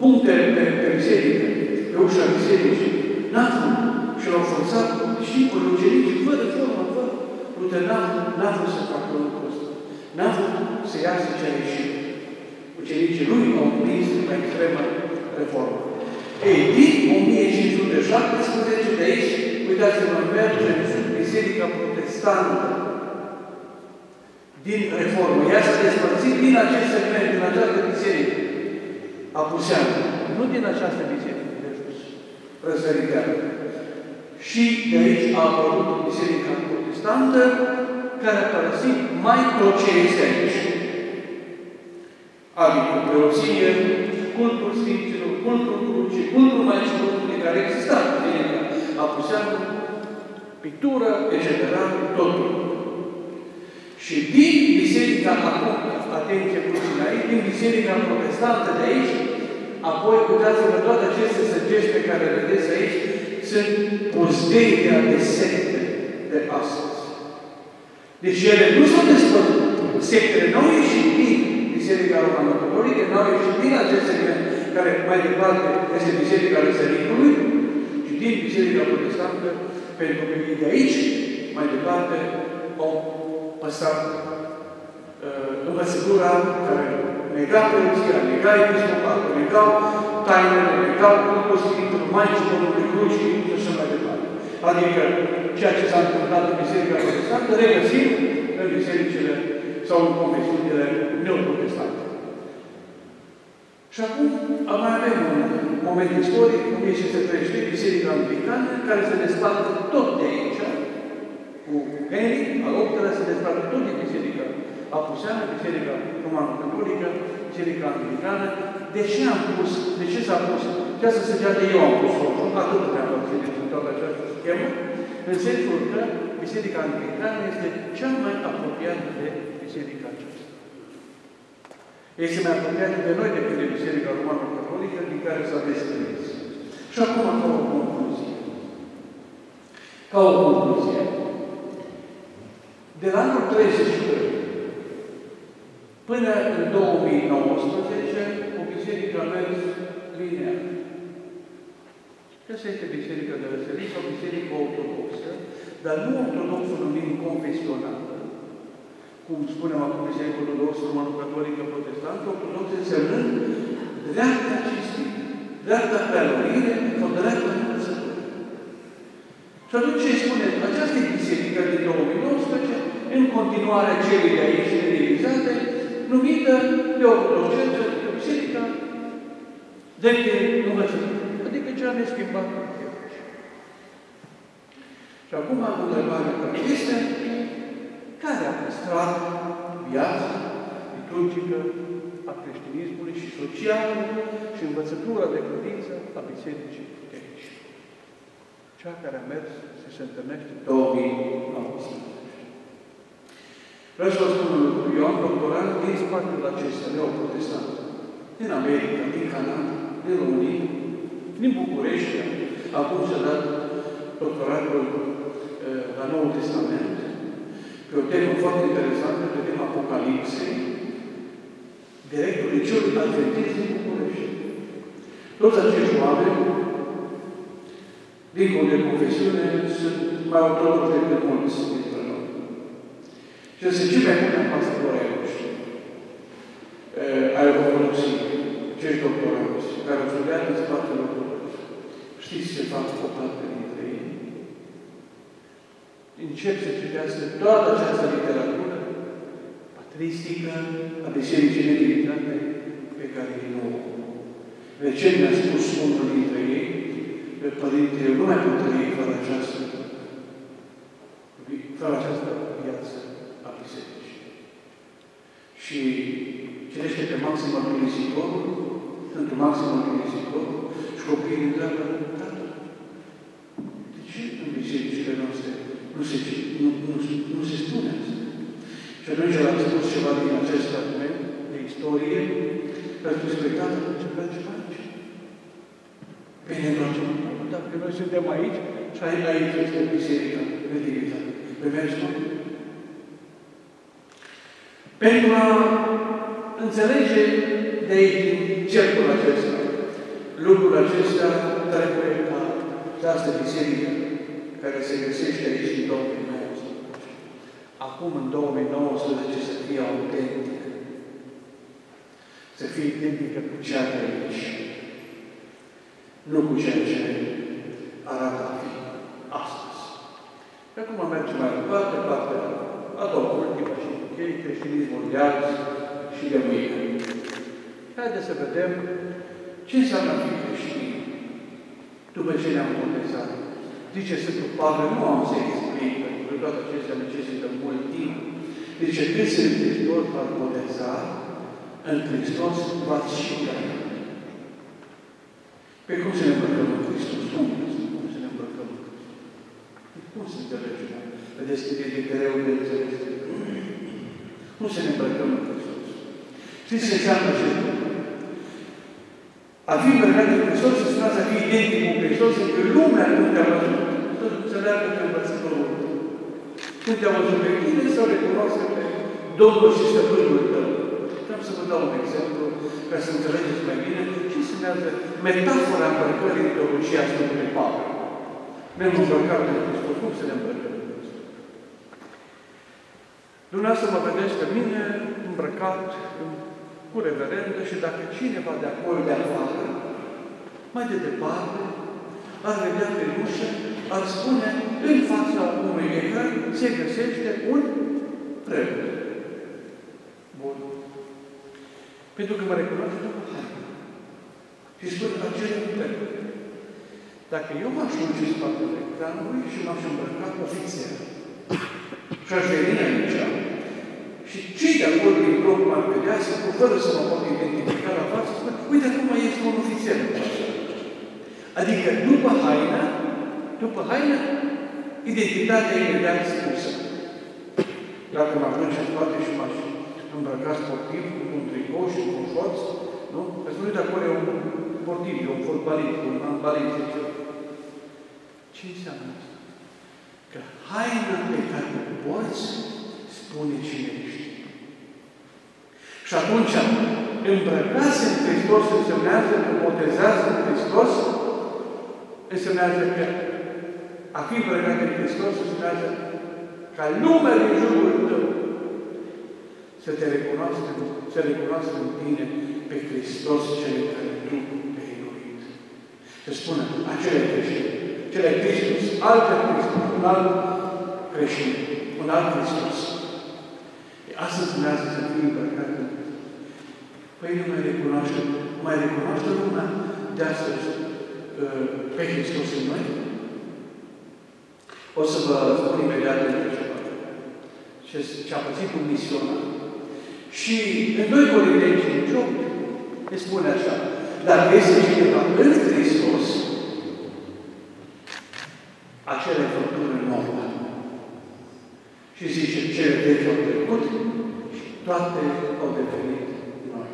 puncte pe biserică, pe ușa bisericii. N-a vrut și l-au forțat și cu ucenicii, fără formă, fără. Luther n-a vrut să facă lucrul ăsta. N-a vrut să iasă ce a ieșit. Ucenicii lui au prins la extremă reformă. Ei, din 1517 de aici, uitați-vă, merge în biserica protestantă din reformă. Ea s-a despărțit din acest segment, din această biserică apuseană. Nu din această biserică de jos, răsăriteană. Și de aici a apărut biserica protestantă, care a părăsit mai tot ce este aici. Adică, preoție, cultul Sfinților, cultul Crucii, cultul Maicii Pământului, care exista în Biserica Apuseană, pictură, etc., totul. Și din Biserica acum, atenție puțin aici, din Biserica Protestantă de aici, apoi, uitați-vă, toate aceste săgești pe care le vedeți aici, sunt pozdeirea de secte de astăzi. Deci ele nu s-au despărțit. Sectele n-au ieșit din Biserica Romano-Catolică, n-au ieșit din acest segment care mai departe este Biserica Răsăritului și din Biserica Protestantă, pentru că de aici, mai departe, au păstrat învățătura care nega preoția, nega episcopatul, negau tainele, negau cultul Sfântului Maicii Pământului Crucii și așa mai departe. Adică ceea ce s-a întâmplat în Biserica Protestantă, regăsim în bisericile sau în confesiunile neoprotestante. Și acum mai avem un moment istoric, în 1533, Biserica Anglicană, care se desparte tot de aici, cu Henry, al VIII-lea, se desparte tot de Biserica Apuseană, Biserica Romano-Catolică, Biserica Anglicană. De ce am pus, de ce s-a pus, chiar să se gea de eu am pus-o, atât de am obținut în toată această schemă, în sensul că Biserica Anglicană este cea mai apropiată de Biserica aceasta. Este mai apropiată de noi decât de Biserica Romano-Catolică, din care s-a desprins. Și acum, ca o concluzie. Ca o concluzie. De la anul 33 până în 2019, o biserică a mers linear. Asta este biserica de răsărit sau biserica ortodoxă, dar nu ortodoxă numim confesională. Cum spunem acum, biserica ortodoxă, romano-catolică, protestantă, ortodoxă însemnând dreapta cinstită, dreapta prealorire sau dreapta învățătură. Și atunci ce spune? Aceasta e biserica din 2019, în continuarea celei de aici realizate, numită de ortodoxă, biserica de învățătură. Adică cea neschimbată în fiecare. Și acum am întrebarea care este care a păstrat viața liturgică a creștinismului și socială și învățătura de credință a bisericii de aici. Cea care a mers și se întâlnește în 2019. Vreau să vă spun lui Ioan Totorale din spatele acestea neoprotestante. Din America, din Canada, din România, din București, acum s-a dat doctoratul la Noul Testament, pe o temă foarte interesantă, pe tema Apocalipsei, directul liceu adventist din București. Toți acești oameni, dincolo de confesiune, sunt mai ortodoxi decât mulți dintre noi. Și este ce mai mult am pastorii noștri, ai evoluții, acești doctorați, care îți vedea în spatele ortodoxi. Știți ce fac o parte dintre ei? Încep să citească toată această literatură patristică a bisericii nedirigate pe care ei nu o recent mi-a spus unul dintre ei, părinte, eu nu mai pot trăi fără această viață a bisericii. Și cirește pe Maxim Agnesitorul, într-un Maxim Agnesitorul, și copiii întreabă, Tată, de ce în bisericile noastre nu se spune asta? Și atunci l-am spus ceva din acest argument de istorie, l-a spus pe Tată, ce vrea ceva aici? Bine, dacă noi suntem aici, și aici este biserica, religioasă. Pe mers noi. Pentru a înțelege de cercul acesta, lucrul acesta trebuie ca această biserică care se găsește aici în 2019. Acum, în 2019, să fie autentică. Să fie identică cu cea de aici. Nu cu ceea ce arată astăzi. Și acum mergem mai departe, partea a doua, ultima și închei, creștinismul de azi și de mâine. Haideți să vedem ce înseamnă a fi creștin după ce ne-am botezat. Zice Sfântul Pavel, nu am să explic, pentru că toate acestea necesită mult timp. Zice, cât sunt Hristos v-ați botezat, în Hristos v-ați și creat. Pe cum să ne îmbrăcăm în Hristos? Cum să ne îmbrăcăm în Hristos? Cum se înțelege? Vedeți cât e greu de înțeles? Cum să ne îmbrăcăm în Hristos? Știți ce înseamnă acest lucru? A fi îmbrăcat în Hristos înseamnă să fii identic cu Hristos, că lumea nu te-a văzut. Să leagă pe învățătorul. Când te-a văzut pe tine, sau recunoască pe Domnul și Stăpânul tău. Vreau să vă dau un exemplu, ca să înțelegeți mai bine ce înseamnă metafora îmbrăcării în teologia Sfântului Pavel. Ne-am îmbrăcat în Hristos. Cum să ne îmbrăcăm în Hristos? Dumneavoastră mă vedeți pe mine îmbrăcat cu reverendă și dacă cineva de acolo de afară, mai de departe, ar vedea pe ușă, ar spune, în fața unui ecran se găsește un preot. Bun. Pentru că mă recunoaște, și spune, acela e un preot. Dacă eu m-aș duce în spatele ecranului și m-aș îmbrăca ofițer, și aș veni aici, și cei de acolo din bloc m-ar vedea, fără să mă pot identifica la față, spune, uite, acum ești un ofițer. Adică, după haina, identitatea imediat spusă. Dacă mă aduce în spate și m-aș îmbrăca sportiv, cu un tricou și cu un șorț, nu? Că spune, uite, acolo e un sportiv, e un fotbalist, un handbalist, etc. Ce înseamnă asta? Că haina pe care o porți, spune cine ești. Și atunci, îmbrăcați în Hristos însemnează că botezați în Hristos, însemnează că a fi îmbrăcat în Hristos însemnează ca lumea din jurul tău să te recunoască, să recunoască în tine pe Hristos cel care tu te-ai iubit. Se spune, acela e creștin, acela e Hristos, altă Hristos, un alt creștin, un alt Hristos. Asta înseamnă să fii îmbrăcat în Hristos. Păi nu mai recunoaște lumea de astăzi pe Hristos în noi? O să vă spun imediat de ceva. Ce a pățit un misionar. Și în 2 Corinteni 5:8 îi spune așa. Dacă este cineva în Hristos, acele făpturi nouă. Și zice, cele 10 au trecut și toate au devenit noi.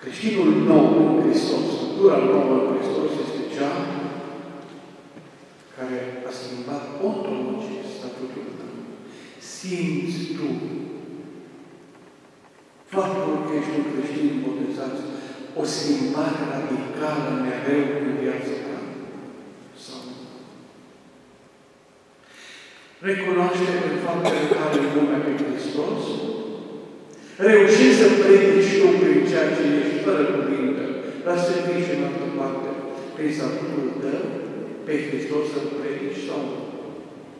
Creștinul nou în Hristos, cultura nouă în Hristos este cea care a schimbat ontologic statutul tău. Simți tu faptul că ești un creștin botezat, o schimbare radicală mereu în viața ta. Sau recunoaște în faptele care lumea pe Hristos, reușești să predici tu prin ceea ce ești fără cuvinte, dar să fii și în altă parte, prin statutul tău, pe Hristos să-L predici sau nu.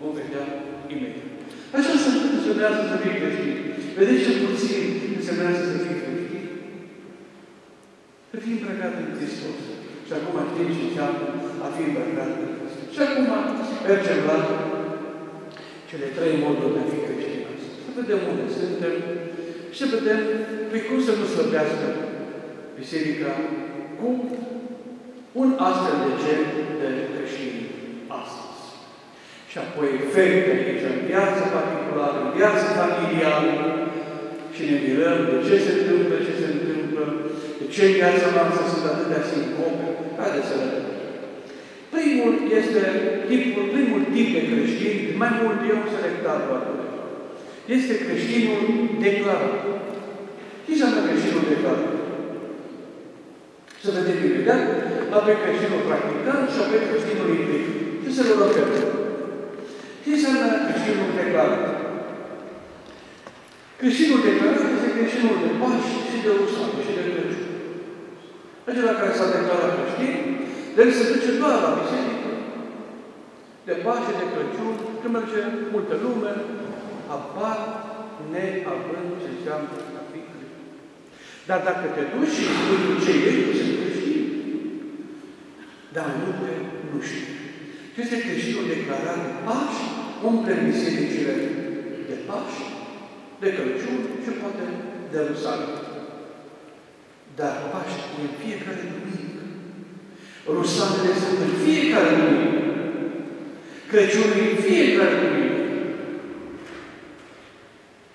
Vom vedea imediat. Așa însemnează să fii creștin. Vedeți ce puțin însemnează să fii creștin? Să fii îmbrăcat în Hristos. Și acum știi ce înseamnă a fi îmbrăcat în Hristos. Și acum mergem la cele 3 moduri de a fi creștinați. Să vedem unde suntem și să vedem pe cum să nu slăbească Biserica cu un astfel de gen de creștini astăzi. Și apoi efecte aici în viața particulară, în viața familială și ne mirăm de ce se întâmplă, de ce în viața noastră sunt atâtea sincope. Haideți să vedem. Primul este primul tip de creștin, mai mult eu am selectat doar unul. Este creștinul declarat. Ce înseamnă creștinul declarat? Să vedem imediat, avem creștinul practicat și avem creștinul imprit. Ce se vor oferi? Ce înseamnă creștinul declarat? Creștinul declarat este creștinul de Paști și de Rusală și de Crăciun. Acela care s-a declarat creștin, deci se duce doar la biserică, de Paște, de Crăciun, când merge multă lume, apar neavând ce înseamnă la fiecare. Dar dacă te duci și spui ce ești, nu se creștin, dar nu știi. Și este creștinul declarat de Paște, umple bisericile de Paște, de Crăciun și poate de Rusală. Dar Paște în fiecare duminică. Rusalele sunt în fiecare duminică. Crăciunul în fiecare duminică.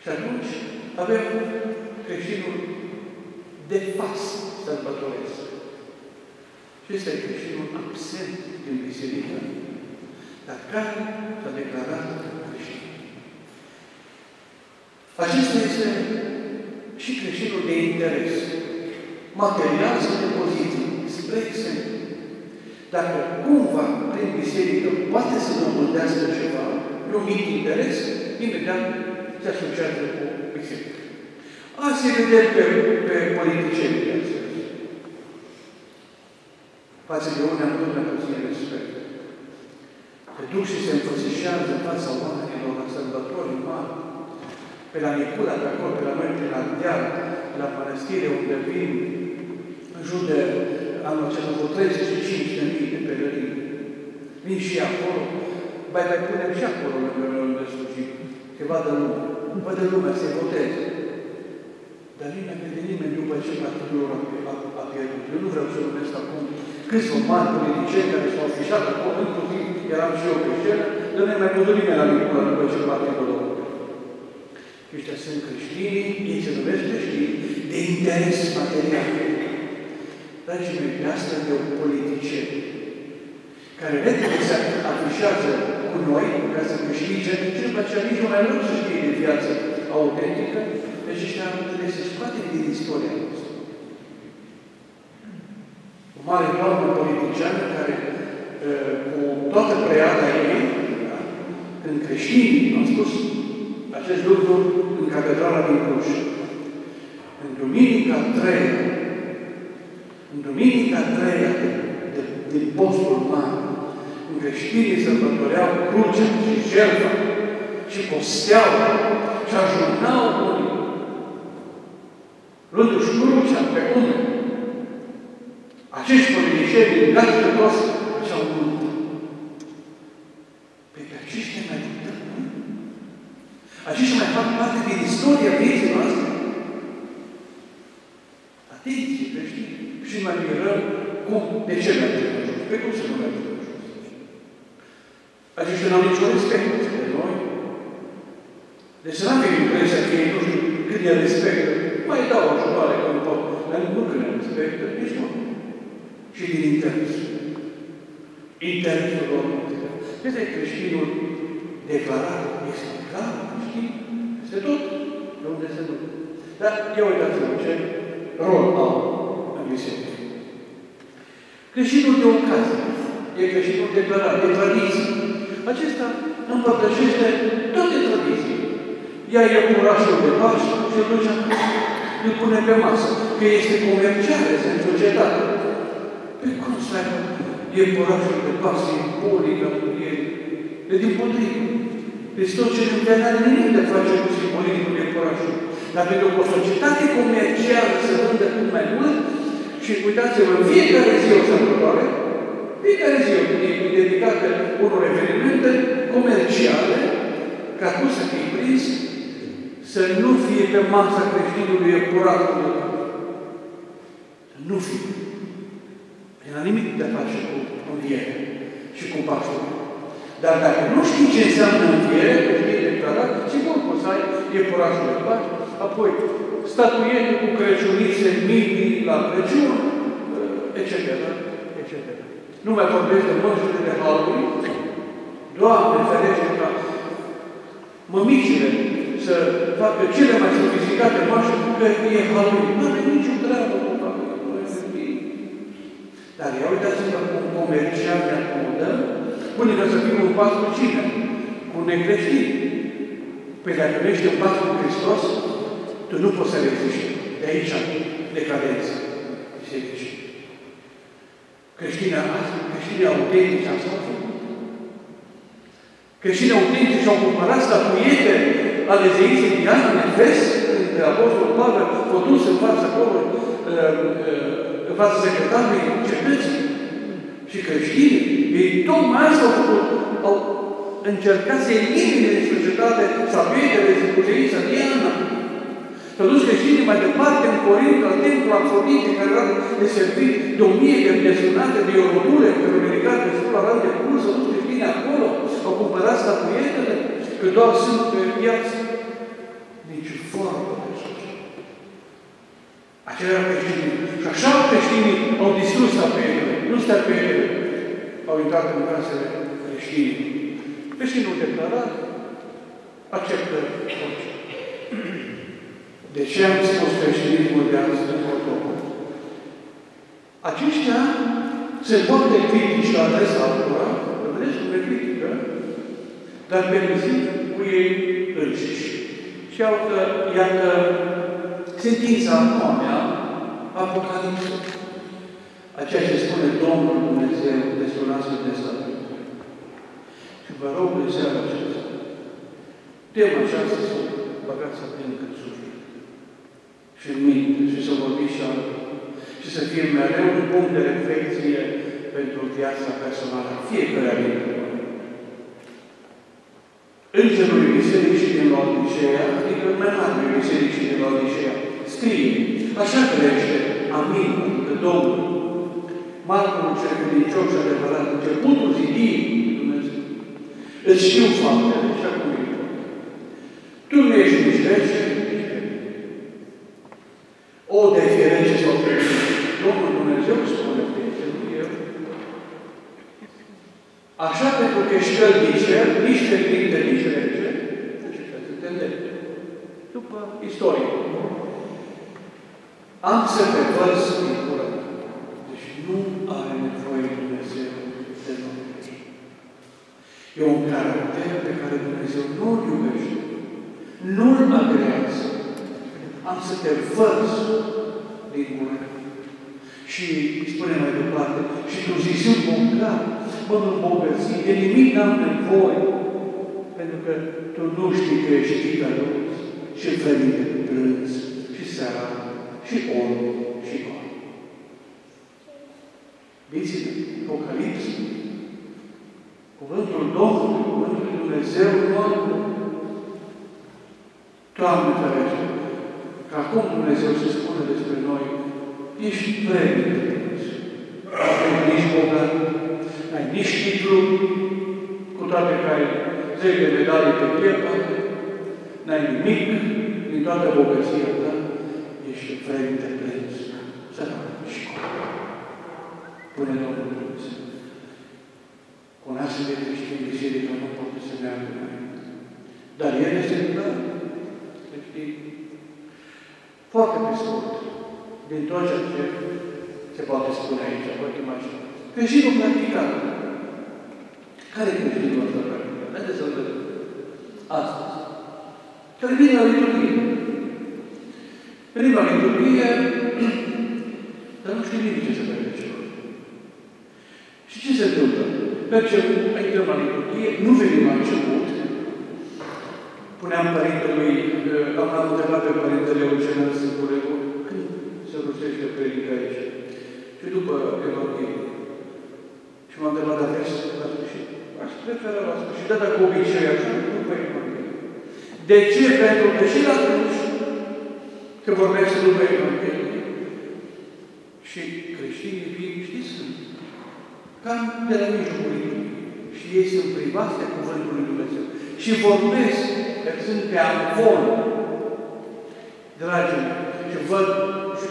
Și atunci avem creștinul de fast sărbătoresc. Și este creștinul absent din biserică, dar care s-a declarat creștin. Acesta este și creștinul de interes. Material sau de poziție. Spre exemplu, dacă cumva, prin biserică, poate să ne mândească ceva, numit interes, imediat se asociază cu biserică. Azi se vede pe politicienii de astăzi. față de unii atunci mai puțin respect. Se duc și se înfățișează în fața oamenilor la sărbători mari, pe la Nicula, pe acolo, pe la noi, pe la deal, pe la Mănăstire, unde vin, în jur de anul acela, cu 35.000 de pelerini. Vin și acolo, mai punem și acolo, unde slujim, se vadă lumea. Vadă lumea, se voteze. Dar nimeni nu vede nimeni după ce patrilor a pierdut. Eu nu vreau să numesc acum câți mari politicieni care s-au afișat acolo, inclusiv eram și eu pe scenă, dar nu mai văzut nimeni la Nicula după ce patrilor a pierdut. Ăștia sunt creștini, ei se numesc creștini, de interes material. Dragii mei, pe asta de un politicien, care repede se afișează cu noi, ca să câștige, și după aceea nici nu mai vreau să știe de viață autentică, deci ăștia trebuie să scoate din istoria noastră. O mare doamnă politiciană care, cu toată preiada ei, în creștinii, am spus acest lucru în Catedrala din Cluj. În Duminica 3-a din postul mare, în creștinii sărbătoreau crucea și jertfa și posteau și ajunau unii, luându-și crucea pe unii. Acești politicieni din gațele noastre așa-au luat. Păi pe aceștia mai după. Aceștia mai fac parte din istoria vieții noastre. Atenție creștini și mai mirăm cum, de ce mai trebuie jos? Pe cum să nu mai trebuie jos? Aceștia n-au nicio respect de noi. Deci să n-am impresia că ei nu știu cât ne respectă. Mai dau ajutoare că nu pot, dar nu că ne respectă, nici nu. Și din interesul. Interesul lor noastră. Este creștinul declarat, este clar, creștin, este tot de unde se duc. Dar eu uitați-vă ce rol au în biserică. Creștinul de ocazie, e creștinul declarat, de tradiție. Acesta împărtășește toate tradițiile. Ea e curașul de Paști și îl duce acasă. Îl pune pe masă, că este comercială în societate. Pe cum să e curașul de Paști, e polică, e din potrivă. Hristos ce nu te-a dat nimic de face cu simbolismul de curașul. Dar pentru că o societate comercială se vândă cât mai mult, și uitați-vă, fiecare zi o sărbătoare, fiecare zi e dedicată unor evenimente comerciale, ca tu să fii prins, să nu fie pe masa creștinului ecuratului. Să nu fie. Nu are nimic de a face cu înviere și cu pasul. Dar dacă nu știi ce înseamnă înviere, că știi declarat, sigur că o să ai epuratul de pași, apoi statuiete cu crăciunițe mici la Crăciun, etc. etc. Nu mai vorbesc de măștile de halului. Doamne, ferește ca mămicile să facă cele mai sofisticate măștile cu care e halului. Nu are nicio treabă cu halului. Dar ia uitați-vă cum comercial ne acomodăm, pune că să fim un pas cu cine? Cu necreștini. Păi dacă nu ești un pas cu Hristos, tu nu poți să reziști. De aici, decadență. Biserici. Creștinii autentici așa au făcut. Creștinii autentici au cumpărat statuiete ale zeiții Diana, Nefes, de Apostol Pavel, produs în fața acolo, în fața secretarului Cepeții. Și creștinii, ei tocmai asta au făcut. Au încercat să elimine din societate statuietele cu zeița Diana. S-au dus creștinii mai departe în Corint, la templul Afroditei, care era deservit de 1000 de impresionate de eurodule, care au ridicat pe sub la rand de curs, s-au dus creștinii acolo, au cumpărat statuietele, că doar sunt pe piață. Nici formă de societate. Acelea erau creștinii. Și așa creștinii au distrus statuietele. Nu statuietele. Au intrat în casele creștinii. Creștinul declarat acceptă orice. De ce am spus creștinismul de azi în Ortopol? Aceștia se pot de critici la adresa altora, că vedeți cum e critică, dar permisind cu ei înșiși. Și iată sentința a mea, Apocalipsă. Aceea ce spune Domnul Dumnezeu despre un astfel de statut. Și vă rog în seara aceasta, tema aceasta să băgați atent cât suflet și în minte și să vorbiți și altul. Și să fie mereu un punct de reflecție pentru viața personală a fiecăruia dintre noi. Îngerul Bisericii din Lodicea, adică înmânarul Bisericii din Lodicea, scrie, așa crește, amin, că Domnul, marcul cel credincios și adevărat, începutul zidii Dumnezeu, îți știu faptele și acum e tot. Tu nu ești nici rece, nici rece. O, de fie rece sau rece, Domnul Dumnezeu spune că este, nu eu. Așa pentru că ești cel din cer, nici credinte, nici rece, deci te îndepte. După istorie. Am să te văz din curat. Deci nu are nevoie Dumnezeu de noi. E un caracter pe care Dumnezeu nu-l iubește. Nu-l agrează. Am să te văz din curat. Și spune mai departe, și tu zici, sunt bogat, mă îmbogăți, de nimic n-am nevoie. Pentru că tu nu știi că ești ticălos și ferit de prânz și seara. Și om, și om. Vizită, Apocalipsa, cuvântul Domnului, cuvântul lui Dumnezeu, Domnul. Doamne ferește, că acum Dumnezeu se spune despre noi, ești premiu de Dumnezeu. N-ai nici bogat, n-ai nici titlu, cu toate că ai 10 medalii pe pieptate, n-ai nimic din toată bogăția ta. Ești vrei de plăiți, să nu ai și copii. Pune Domnul Dumnezeu. Cu un astfel de creștin, biserica nu poate să meargă înainte. Dar El este clar. Știi? Foarte pe scurt, din tot ce se poate spune aici, poate imagina. Creștinul practicat. Care-i creștinul ăsta practicat? Haideți să-l vedem. Astăzi. Care vine la liturghie. Prima liturghie, dar nu știu nimic ce se vede celor. Și ce se întâmplă? Mergem, intrăm la liturghie, nu venim la început. Puneam părintelui, l-am întrebat pe părintele Eugen Oral să spunem când se rusește predica aici. Și după Evanghelie. Și m-am întrebat dacă ești la sfârșit. Aș prefera la sfârșit, dar dacă obicei așa, după Evanghelie. De ce? Pentru că și la sfârșit că vorbește după Evanghelie. Și creștinii vin, știți, sunt cam de la mijlocul ei. Și ei sunt privați de Cuvântul lui Dumnezeu. Și vorbesc că sunt pe amvon. Dragii mei, și văd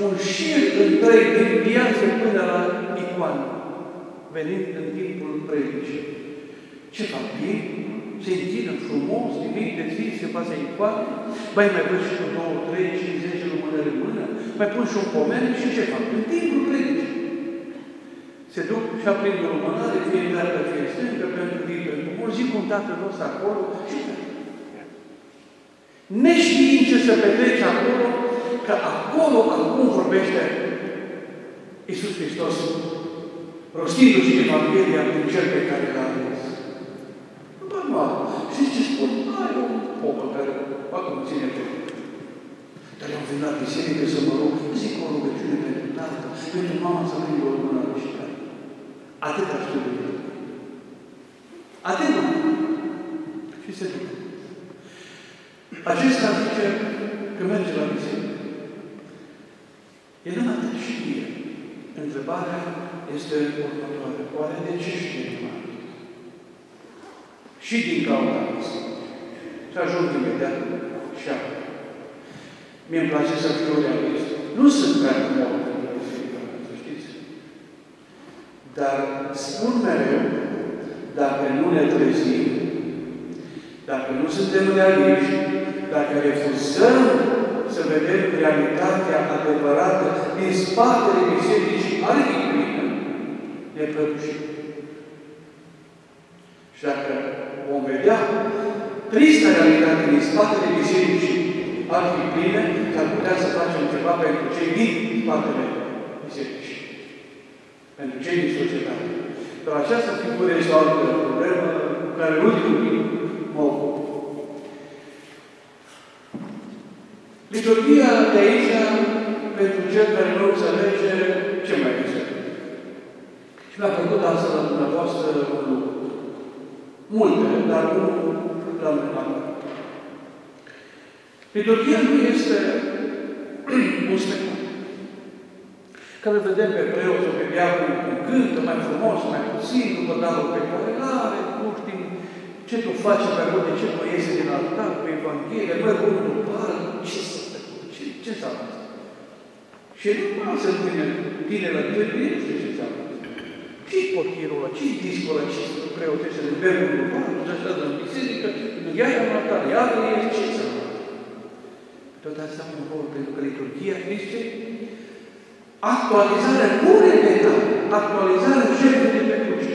un șir întreg din viață până la icoană, venind în timpul predicii. Ce fac ei? Se înțină frumos, nimic de zi, se pasă icoană, mai pun și cu 2, 3, 50 lumânări în mână, mai pun și un pomene și ce fac? În timpul predicii. Se duc și aprind o lumânare, fie dreaptă, fie stângă, pentru vii, pentru mult, zic un Tatăl nostru acolo și neștiind ce se petrece acolo, că acolo, acum vorbește Iisus Hristos, rostindu-și Evanghelia din Cel pe care l-a ales. Dar nu am. Știți ce spun? Ai o popă care acum ține pe mine. Dar eu am venit la biserică să mă rog, zic o rugăciune pentru tată, pentru mama să prind o lună la mișcare. Atât ar știu de mine. Atât nu. Și se duc. Acesta zice că merge la biserică. El nu atât știe. Întrebarea este următoare. Oare de ce știe mai atât? Și din cauza asta. Și ajung imediat și acum. Mie îmi place să fiu realist. Nu sunt prea mult în biserică, să știți. Dar spun mereu, dacă nu ne trezim, dacă nu suntem realiști, dacă refuzăm să vedem realitatea adevărată din spatele bisericii ale Iclină, ne prăbușim. Și dacă vom vedea tristă realitate din spatele bisericii ale Iclină, s-ar putea să facem ceva pentru cei din spatele bisericii. pentru cei din societate. Dar această figură este o altă problemă cu care nu mă ocup. Liturghia de aici, pentru cel care nu înțelege, ce mai este? Și mi-a făcut asta la dumneavoastră multe, dar nu la mea. Liturghia nu este un spectacol. Când îl vedem pe preot sau pe diacon, cântă mai frumos, mai puțin, după darul pe care l-are, purtim, ce tu faci pe acolo, de ce nu iese din altar, cu Evanghelie, mă, cum nu pară, ce s-a făcut, ce s-a făcut? Și nu se întâlne tinerea, nu știu ce s-a făcut. Ce-i portirul ăla, ce-i discul ăla, ce-i preotește de bergul lui Pară, nu se aștează în biserică, ea e în altar, iară el, ce s-a făcut? Tot asta mă vor, pentru că liturghia este actualizarea, nu repetată, actualizarea jertfei pe cruce.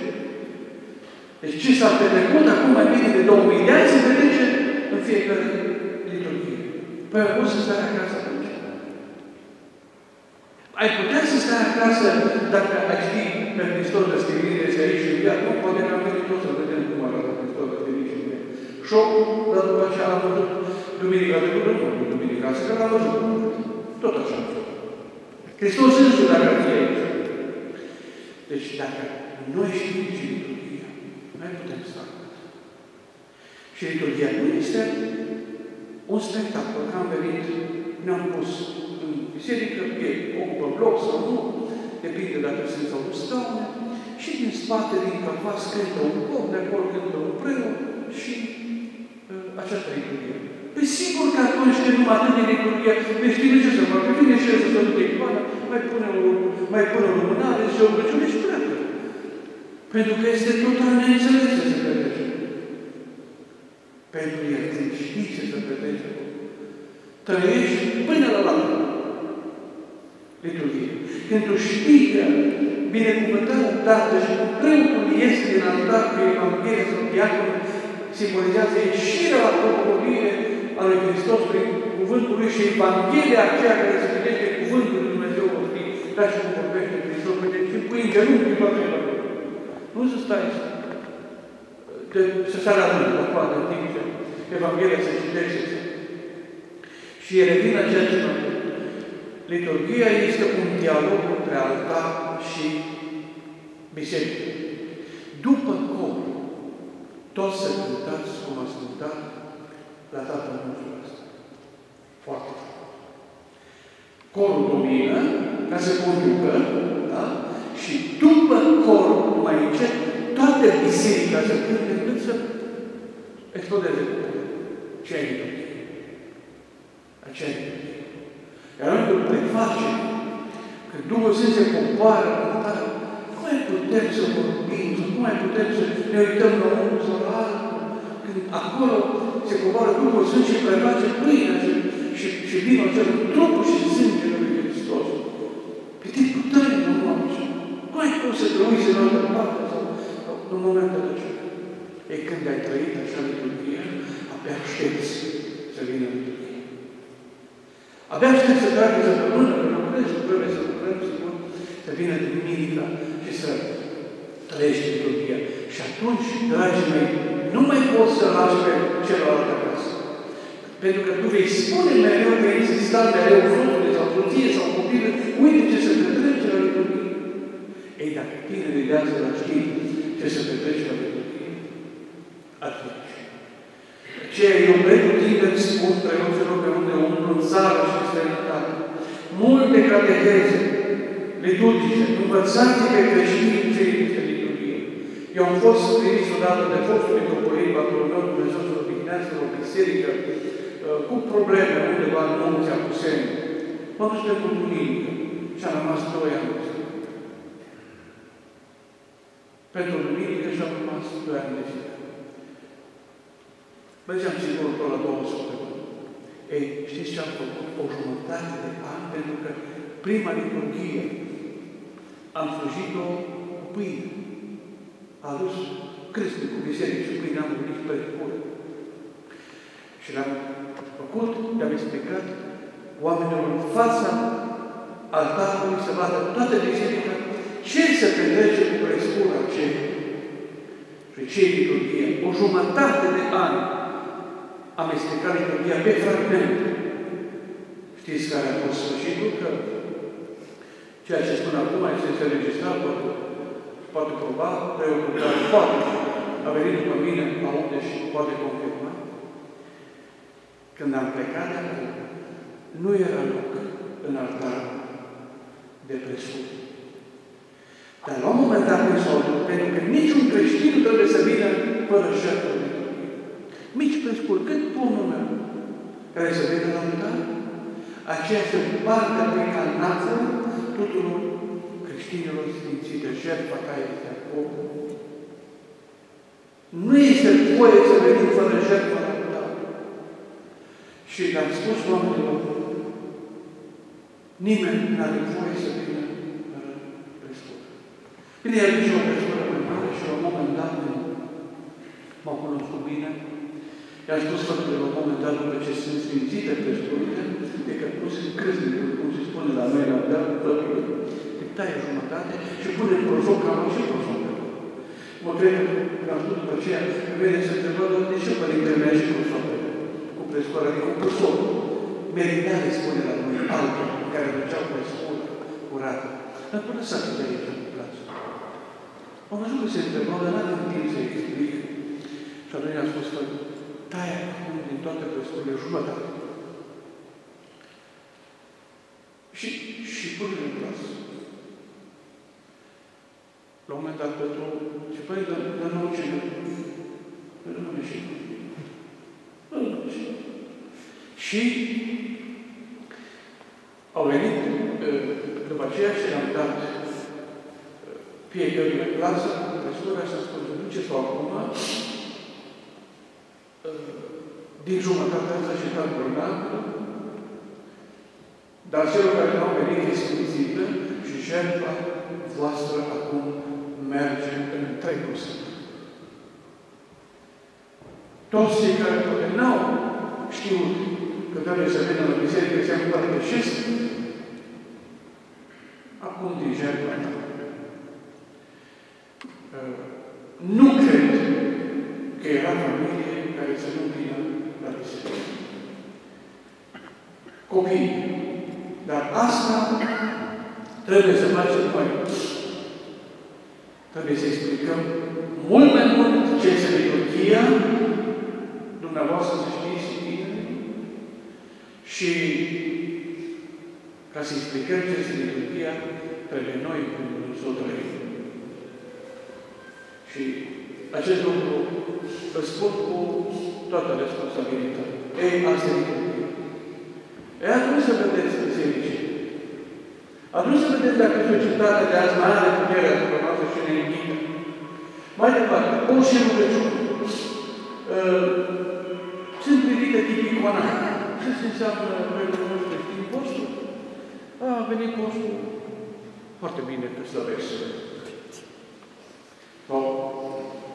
Deci ce s-a petrecut acum mai bine de 2000 de ani se petrece în fiecare liturghie. Păi acum să stai acasă atunci. Ai putea să stai acasă dacă ai ști pe Hristos răstignit este aici și iar nu, poate că am venit tot să vedem cum arată Hristos răstignit și iar. Șocul, dar după aceea am văzut duminica de curând, nu duminica asta, că l-am văzut. Tot așa. Hristos însuși dacă ar fi aici. Deci dacă noi știm ce liturghia, noi putem să facem. Și liturghia nu este un spectacol. Că am venit, ne-am pus în biserică, pe ocupă bloc sau nu, depinde dacă sunt sau nu staune, și din spate, din capăt, cântă un cop, de acolo cântă un preot și această liturghie. Păi sigur că atunci când numai atât de liturghie, vei ști ce să facă, vine și să ducă icoana, mai pune o lumânare, se o rugăciune și pleacă. Pentru că este total neînțeles ce se petrece. Pentru el, când știi ce se petrece, trăiești până la lată. Liturghie. Când tu știi că binecuvântarea dată și cu preotul este din altar cu Evanghelie sau diacon, simbolizează ieșirea la propovădire a lui Hristos prin cuvântul lui și Evanghelia aceea care se vedește cuvântul lui Dumnezeu vorbit, dar și cum vorbește Hristos, vedeți, și pui în genunchi în fața lui. Nu să stai să stai la rând, la coadă, în timp ce Evanghelia se citește. Și revin la ceea ce mă duc. Liturghia este un dialog între altar și biserică. După cum toți să cântați cum ați cântat la Tatăl nostru ăsta. Foarte frumos. Corul domină, ca să conducă, da? Și după corul, mai încet, toată biserica să cânte cât să explodeze cu pădere. Aceea e liturghie. Aceea e liturghie. Iar rândul preface, când Duhul Sfânt se compară cu Tatăl, nu mai putem să vorbim, nu mai putem să ne uităm la unul sau la altul. Când acolo se coboară Duhul Sfânt și preface pâinea și vină acel trupul și sângele lui Hristos. Pe timpul tăi nu am așa. Nu ai cum să te uiți în altă parte sau în momentul acela. E când ai trăit așa liturghie, abia aștepți să vină liturghie. Abia aștept să treacă să rămână, că lucrezi, să lucrăm, să vină duminica și să trăiești liturghia. Și atunci, dragii mei, nu mai poți să lași pe celălalt acasă. Pentru că tu vei spune mereu că există mereu frutele sau frutile sau copile, uite ce se petrece la liturghie. Ei, dacă tine de viață la știi ce se petrece la liturghie, atunci. Ceea eu pentru tine spun preoților pe unde umblu în țară și în străinitate. Multe cateheze liturgice, învățați pe creștinii cei dintre liturghie. Eu am fost trimis odată de fostul mitropolit, Bartolomeu Dumnezeu să odihnească o biserică cu probleme undeva în Munția Puseni. M-am dus de culturică și am rămas 2 ani. Pentru duminică și am rămas 2 ani de zile. Mergeam sigur până la 2 săptămâni. Ei, știți ce am făcut? O jumătate de an, pentru că prima liturghie am slujit-o cu pâine. A adus Cristi cu biserică și pâine am venit pe pune. Și l-am făcut, le-am explicat oamenilor în fața altarului să vadă toată biserica ce se petrece cu prescura aceea? Și cei din Turcia, o jumătate de ani amestecat din Turcia pe fragmente. Știți care a fost sfârșitul? Că ceea ce spun acum este înregistrat, poate proba, preotul care poate a venit după mine la 80 și poate confirma. Când am plecat de acolo, nu era loc în altarul de prescur. Dar la un moment dat nu s-au dus, pentru că niciun creștin nu trebuie să vină fără șerpă de Dumnezeu. Mici prescur, cât pomul meu, care se vede la altar, aceea este o parte precarnată tuturor creștinilor sfințite, șerpa care este acolo. Nu este voie să venim fără șerpă la altar. Și le-am spus oamenilor, nimeni nu are voie să vină fără prescur. Bine, el nici o prescură mai mare și la un moment dat m-au cunoscut bine. I-a spus faptul că la un moment dat, după ce sunt sfințite prescurile, de că nu sunt crâznicuri, cum se spune la noi la deal, pădurile, îi taie jumătate și pune în profoc, că am luat și profoc de acolo. Mă trebuie, că am spus după aceea, că vine să întreba, de ce părintele mea și profoc de acolo? Cu prescura, adică cu profoc. Merinare spune la noi, altul, care duceau prescură, curată. Dar până s-a făcut aici, în plață. Am văzut că se întrebau, dar n-am timp să-i explic. Și atunci a spus că taie acum din toate prescurile jumătate. Și pune în plasă. La un moment dat, Petru zice, păi, dar nu ucine. Păi, nu ucine. Nu ucine. Și au venit după aceea și le-am dat fiecare în plasă, în prescura și s-a spus, nu ce s-au acum, din jumătatea asta și dat brânată, dar celor care nu au venit este vizită și jertfa voastră acum merge în întregul său. Toți cei care poate n-au știut că trebuie să vină la biserică, se împărtășesc, acum din jertfa nu. Nu cred că era familie care să nu vină la biserică. Copiii. Dar asta trebuie să facem noi. Trebuie să explicăm mult mai mult ce este liturghia, dumneavoastră să știți bine, și ca să explicăm ce este liturghia, trebuie noi să o trăim. Și acest lucru îl spun cu toată responsabilitatea. Ei, asta e liturghia. Ei, atunci să vedeți bisericii. Atunci să vedeți dacă societatea de azi mai are puterea asupra noastră și ne invită. Mai departe, orice rugăciune sunt privite din icoana. Ce se înseamnă Părintele nostru din postul? A venit postul foarte bine pe slăvește. Sau,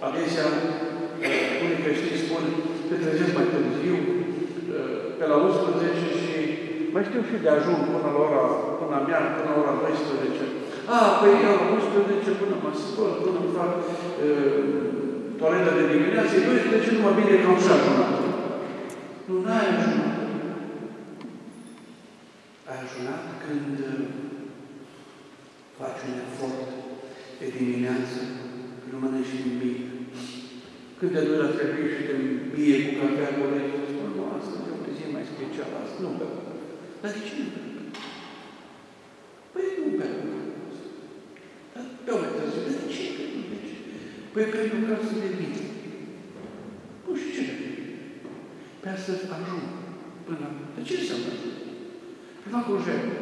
adesea, unii creștini spun, te trezesc mai târziu, pe la 11 și mai știu și de ajun până la ora, până la mea, până la ora 12. A, păi eu, 11 până mă spăl, până îmi fac toaleta de dimineață, e 12, nu mă bine că am și ajunat. Nu, n-ai ajunat. Ai ajunat când faci un efort de dimineață, când mănânci din bine. Când te duci la trebui și te bie cu cafea cu lei, spune, nu, asta e o zi mai specială, asta nu bea. Dar de ce nu bea? Păi nu bea. Dar pe o metă zi, de ce? Păi pe un caz de bine. Nu știu ce bea. Păi asta ajung până... De ce înseamnă? Păi fac o jertfă.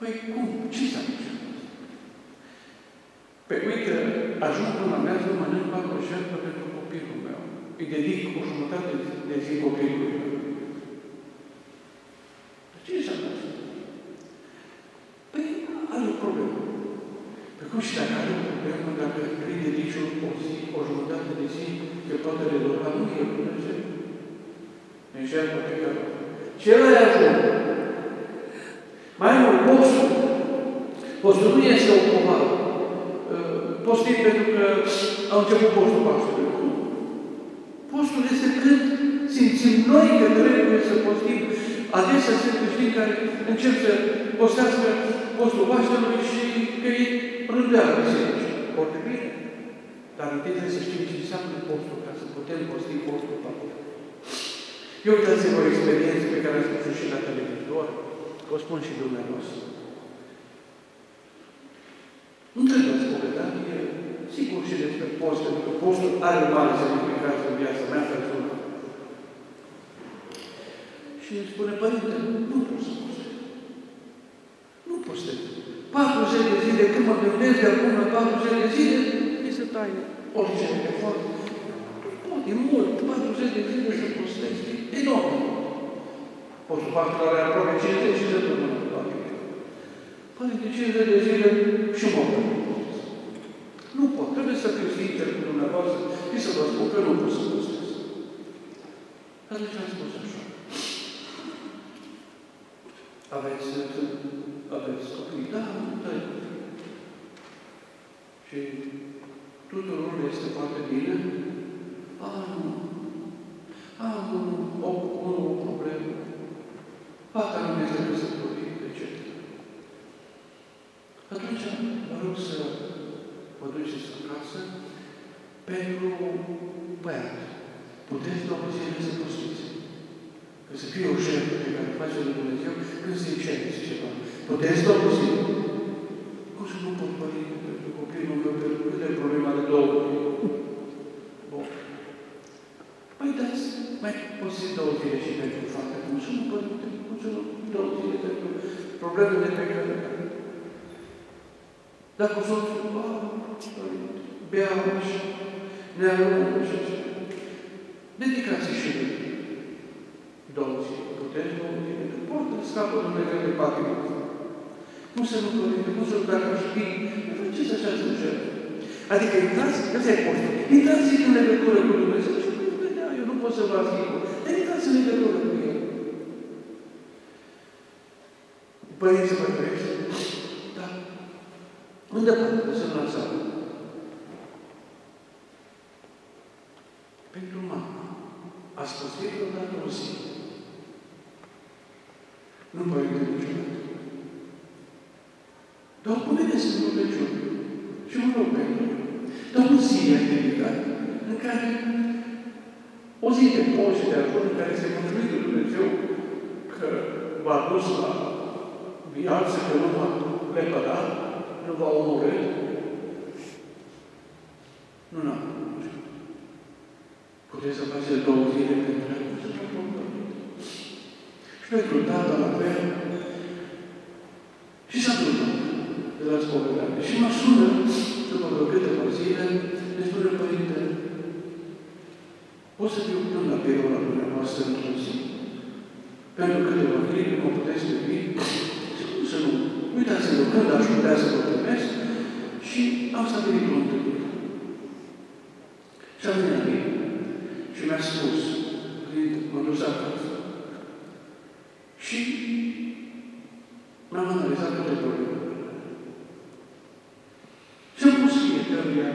Păi cum? Ce înseamnă? Păi uite, ajung până la mează, mănânc, fac o jertfă pentru copilul meu. Îi dedic o jumătate de zi copilului meu. Dar ce înseamnă asta? Păi are o problemă. Păi cum și dacă are o problemă, dacă îi dedici o zi, o jumătate de zi, se poate rezolva, nu e bună jertfă. E jertfă pe care o fac. Și el aia ajung. Mai mult postul. Postul nu este o povară. Postim pentru că au început postul Paștelui. Postul este când simțim noi că trebuie să postim. Adesea sunt creștini care încep să postească postul Paștelui și că ei rândează biserică. Foarte bine. Dar întâi trebuie să știm ce înseamnă postul, ca să putem posti postul Paștelui. Eu uitați-vă o experiență pe care am spus și la televizor, o spun și dumneavoastră. Nu trebuie să povedanie, sigur și despre post, pentru că postul are mare semnificație în viața mea personală. Și îmi spune, Părinte, nu pot să postez. Nu postez. 40 de zile, când mă gândesc de acum la 40 de zile, mi se taie orice efort. E mult, 40 de zile să postez, e enorm. Postul Paștelui are aproape 50 și de dumne. Părinte, 50 de zile și mă pot. Nu pot. Trebuie să fiu sincer cu dumneavoastră și să vă spun că nu pot să postez. Dar de ce am spus așa? Aveți copii? Da, da. Și tuturor le este foarte bine? A, nu. Am o problemă. Pata nu este căsătorie. Atunci mă rog să vă duceți acasă pentru băiat. Puteți la ocaziune să postiți. Că să fie o jertfă pe care face Dumnezeu când se încerceți ceva. Puteți la ocaziune. Cum să nu pot părinte pentru copilul meu, pentru că e problema de două copii. Bun. Mai dați, mai postiți două zile și pentru fapte. Cum să nu părinte, cum să nu două zile pentru problemele pe care le avem. Dacă s-o întâmpla, beau așa, nealungă așa, dedicați-i și lui. Două zile, puteți, două zile, că poate scapă Dumnezeu de patima. Nu se nu părinte, nu se dacă aș fi, nu faceți așa să încerc. Adică intrați, ăsta e postul, intrați-i în legătură cu Dumnezeu și puteți vedea, eu nu pot să vă asigur, dar intrați în legătură cu El. Părinții vă crește. Unde poate să înălțăm? Pentru mama. A spus vreodată o zi. Nu mă uită niciodată. Dar cu mine sunt rugăciune. Și mă rog pentru mine. Dar o zi e activitate în care o zi de post și de acolo în care se mulțumește Dumnezeu că v-a dus la viață, că nu v-a lepădat, nu va omorâi? Nu, nu. Puteți să faceți două zile pentru el. Nu se poate omorâi. Și pentru tata la fel. Și s-a dus de la spovedanie. Și mă sună, după vreo câteva zile, îmi spune, Părinte, pot să fiu până la birou la dumneavoastră într-o zi? Pentru câteva clipe mă puteți privi? Spune să nu. Uitați-vă, când aș putea să vă primesc și am stabilit o întâlnire. Și am venit la mine și mi-a spus, mă duc acasă. Și mi-am analizat toate problemele. Și-am pus fiecăruia,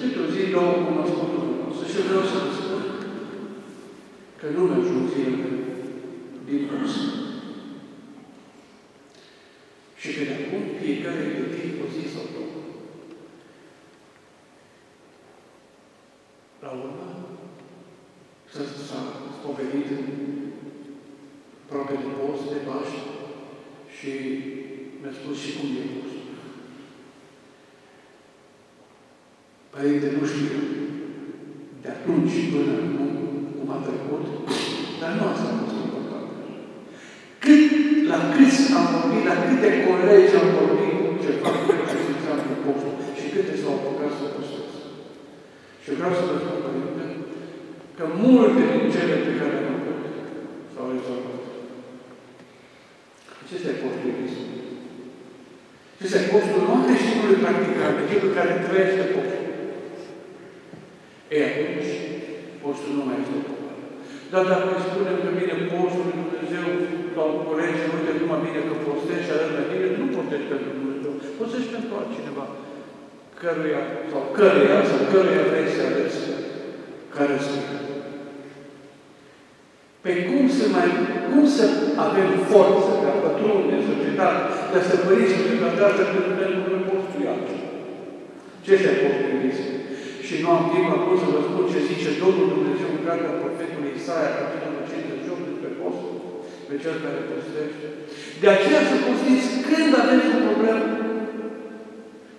câte o zi, două, cum am spus dumneavoastră, și vreau să vă spun că nu mi-a ajuns fiecare din casă. Și că de acum fiecare gătit o zi sau două. La urmă, s-a spovedit aproape de post, de Paști și mi-a spus și cum e postul. Părinte, nu știu de atunci până acum cum a trecut, dar nu asta a fost important. La câți am vorbit, la câte colegi am vorbit ceva ce se înseamnă postul și câte s-au apucat să posteze. Și vreau să vă spun, Părinte, că multe din cele pe care le-am făcut s-au rezolvat. Acesta e postul Iisului. Acesta e postul nu a creștinului practicat, de celui care trăiește postul. Ei, atunci, postul nu mai este postul. Dar dacă îi spunem că vine postul lui Dumnezeu la un colegi, uite, numai bine că postești și arăt mai bine, nu postești pentru Dumnezeu. poți să-și pentru altcineva căruia, sau căruia, sau căruia vrei să arăți că răspunde. Pe cum să avem forță ca pătrunde în societate, dar să păriți societatea să nu postuiați. Ce este postuiați? Și nu am timp acum să vă spun ce zice Domnul Dumnezeu în cartea profetului Isaia, capitolul 58, despre postul, pe cel care postește. De aceea să postiți când aveți o problemă.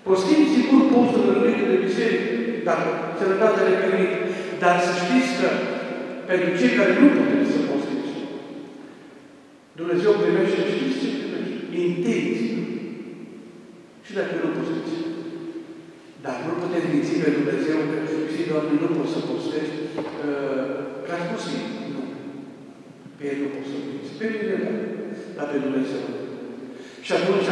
Postim sigur postul rânduit de biserică, dacă sănătatea revenit. Dar să știți că pentru cei care nu puteți să postiți, Dumnezeu primește, știți ce primește? Intenție. Și dacă nu postiți. Dar nu puteți minți pe Dumnezeu că știi, Doamne, nu poți să postești că ați pus mie. Nu. Pe El nu poți să minți. Pe mine, da. Dar pe Dumnezeu. Și atunci,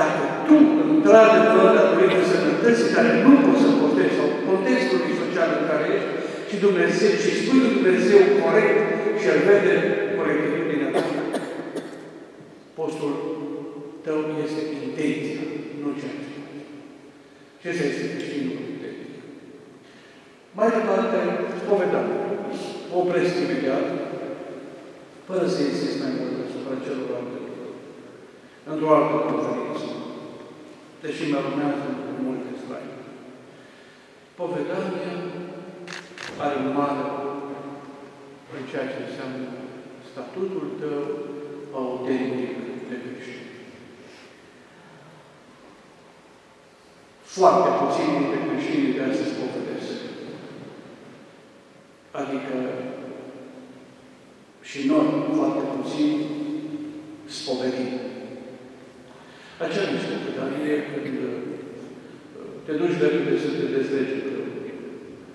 dacă tu, într-adevăr, datorită sănătății care nu poți să postești, sau contextului social în care ești, și Dumnezeu, și spui Dumnezeu corect și El vede corectitudinea ta. Postul tău este intenția, nu ceea ce. Și asta este creștinul puternic. Mai departe, spovedanie. O opresc imediat, fără să insist mai mult asupra celorlalte lucruri. Într-o altă conferință. Deși mă urmează în multe slide. Spovedania are un mare în ceea ce înseamnă statutul tău autentic de creștin. Foarte puțin dintre creștinii de astăzi povedesc. Adică și noi, foarte puțin, spovedim. Aceea nu este spovedanie când te duci de râde să te dezlege.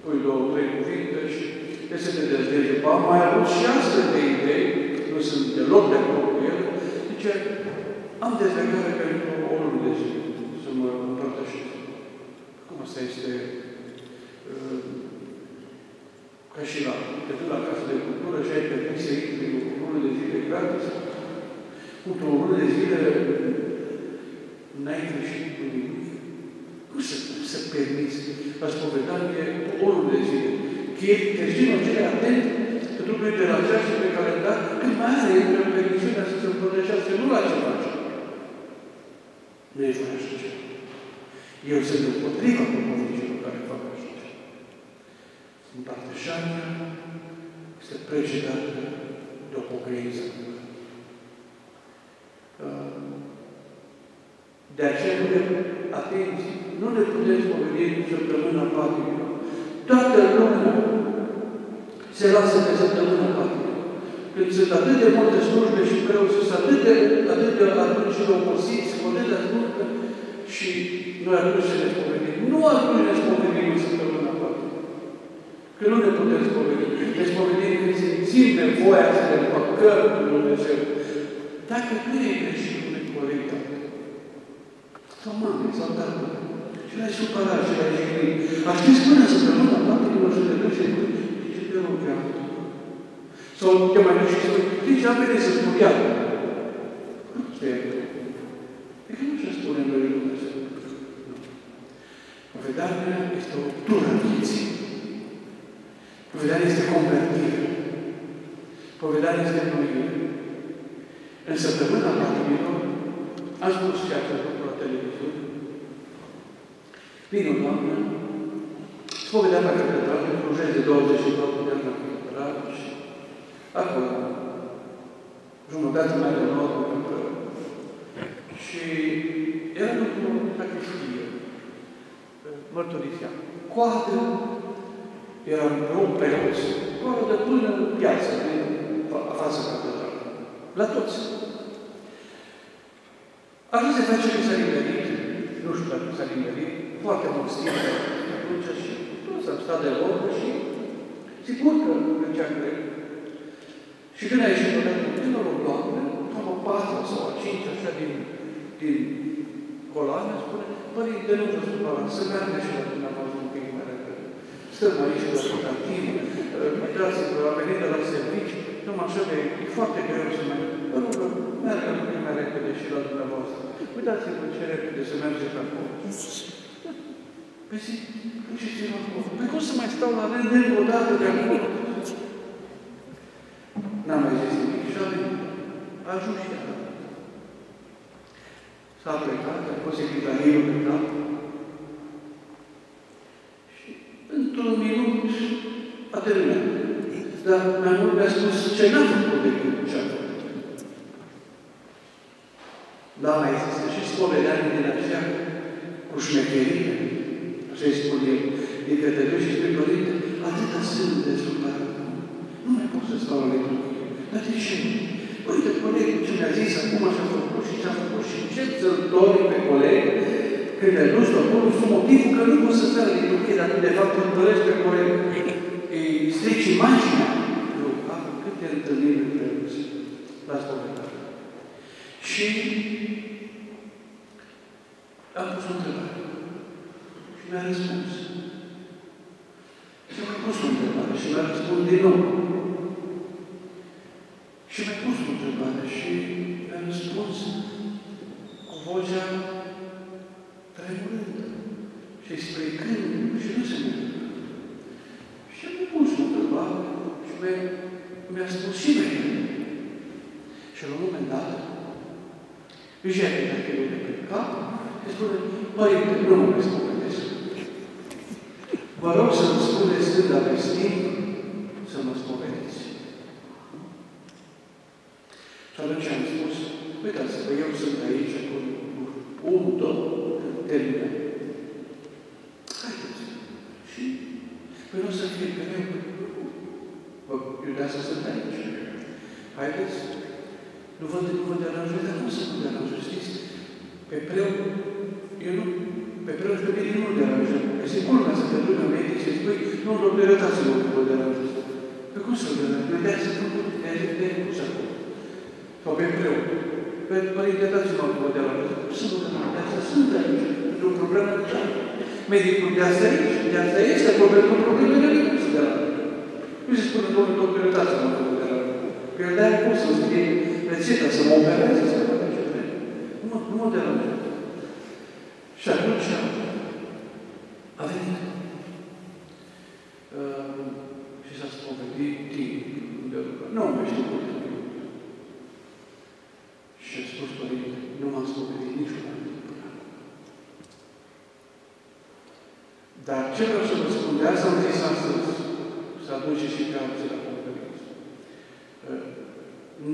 Pui două, trei cuvinte și să te dezlege. Ba, mai avut și astfel de idei, nu sunt deloc de acord cu ele, zice, am dezlegare pentru o lună de zi să mă împărtășesc. Asta este ca și la, te duci la casă de cultură și ai permis să intri cu o lună de zile gratis. Cu o lună de zile n-ai greșit cu nimic. Cum să permiți la spovedanie o lună de zile? Creștinul cel atent că Dumnezeu de la ceasul și pe calendar, când mai are el permisiunea să se împărtășească, nu la ce face. Nu ești mai așa ceva. Eu sunt împotriva propovnicilor care fac așa ceva. Împărtășania este precedată de o pocăință. De aceea nu ne atenți, nu ne putem povedi cu săptămâna patimilor. Toată lumea se lasă pe săptămâna patimilor. Când sunt atât de multe slujbe și greu, sunt atât de atunci obosiți, atât de slujbe, și noi atunci ne spovedim. Nu atunci ne spovedim în săptămâna patimilor. Că nu ne putem spovedi. Ne spovedim când simțim nevoia să ne împăcăm cu Dumnezeu. Dacă crede și cu colega, sau mame, sau tată, și l-ai supărat și l-ai jignit. Aș fi spune săptămâna patimilor și te duci și te rugeam. Sau te mai duci și spune, zici, am venit să-ți rugeam. E că nu ce spune Lui Dumnezeu. Povedania este o tură vieții. Povedania este convertire. Povedania este înnoire. În săptămâna patimilor, am spus ceea ce a făcut la televiziune. Vino, Doamne, spovedea la catedrală, în Clujez de 24 de ani la catedrală și acolo, jumătate mai de nouă, și era lucrul, dacă știe, mărturisea. Coadă era un preos, coadă până în piață, față catedrală. La toți. Așa se face că s-a nimerit, nu știu dacă s-a nimerit, foarte mult timp, atunci și toți am stat de vorbă și sigur că plăcea greu. Și când a ieșit până la Doamne, cam o patra sau a cincea, așa din coloane, spune, Părinte, nu vă supărat, să mergem și la dumneavoastră un pic mai repede. Stăm aici cu ascultativ, uitați-vă, a venit de la servici, numai așa de, e foarte greu să mergem. Mă rugăm, mergem un pic mai repede. grijilor dumneavoastră. Uitați-vă ce repede să merge pe acolo. Păi zic, păi cum să mai stau la rând încă o dată de acolo? N-am mai zis nimic și ajung și acolo. S-a plecat, a fost epitanilul pe cap. Și într-un minut a terminat. Dar mai mult mi-a spus ce n-a făcut decât ce-a făcut. Dar mai există și spovedanii din aceea cu șmecherie. Așa-i spun eu. Adică te duci și spui, Părinte, atâta sunt de supărat. Nu mai pot să stau la legătură. Dar de ce? Uite, colegul ce mi-a zis acum așa făcut și ce-a făcut și ce ți-l dori pe coleg când te duci la acolo sub motivul că nu poți să stai la legătură, dar de fapt îl părăști pe coleg. Îi strici imaginea. Nu, acum câte întâlniri între luți. La spovedare. Și am pus o întrebare. Și mi-a răspuns. Și mi-a pus o întrebare și mi-a răspuns din nou. Și mi-a pus o întrebare și mi-a răspuns cu vocea tremurândă și sprecând și nu se mândă. Și mi-a pus o întrebare și mi-a spus și mie. Și la un moment dat, jeptea chelul de pe cap și spune, Părinte, nu mă răspundeți. Vă rog să-mi spuneți când aveți timp să mă spovedeți. Și atunci am spus, uitați-vă, eu sunt aici cu un, două, termină. Haideți. Și păi nu o să fie pe noi. Vă iubeați să sunt aici. Haideți. Nu vă deranjez, dar cum să nu deranjez? Știți? Pe preot, eu nu, pe preot pe mine nu-l deranjez. Că se culmea să te ducă medic și spui, nu, domnule, iertați-mă că vă deranjez. Pe cum să-l deranjez? Eu de-aia să făcut, de-aia cum să-l făcut. Sau pe preot. Părinte, dați-mă că vă deranjez. Cum să vă deranjez? Sunt aici. Nu problemă de așa. Medicul de asta este problemă, cu problemele de cum să deranjez. Nu se spune, domnule, domnule, iertați-mă că vă deranjez. Că eu de-aia cum să-l fie rețetă, să mă opereze, să mă opereze. Nu mă deranjez. Și atunci a venit și s-a spovedit timpul de lucru. Nu mai știu cum de lucru. Și a spus, Părinte, nu m-am spovedit niciodată de lucru. Dar ce vreau să vă spun de asta, am zis astăzi, să aduce și pe alții la conferință.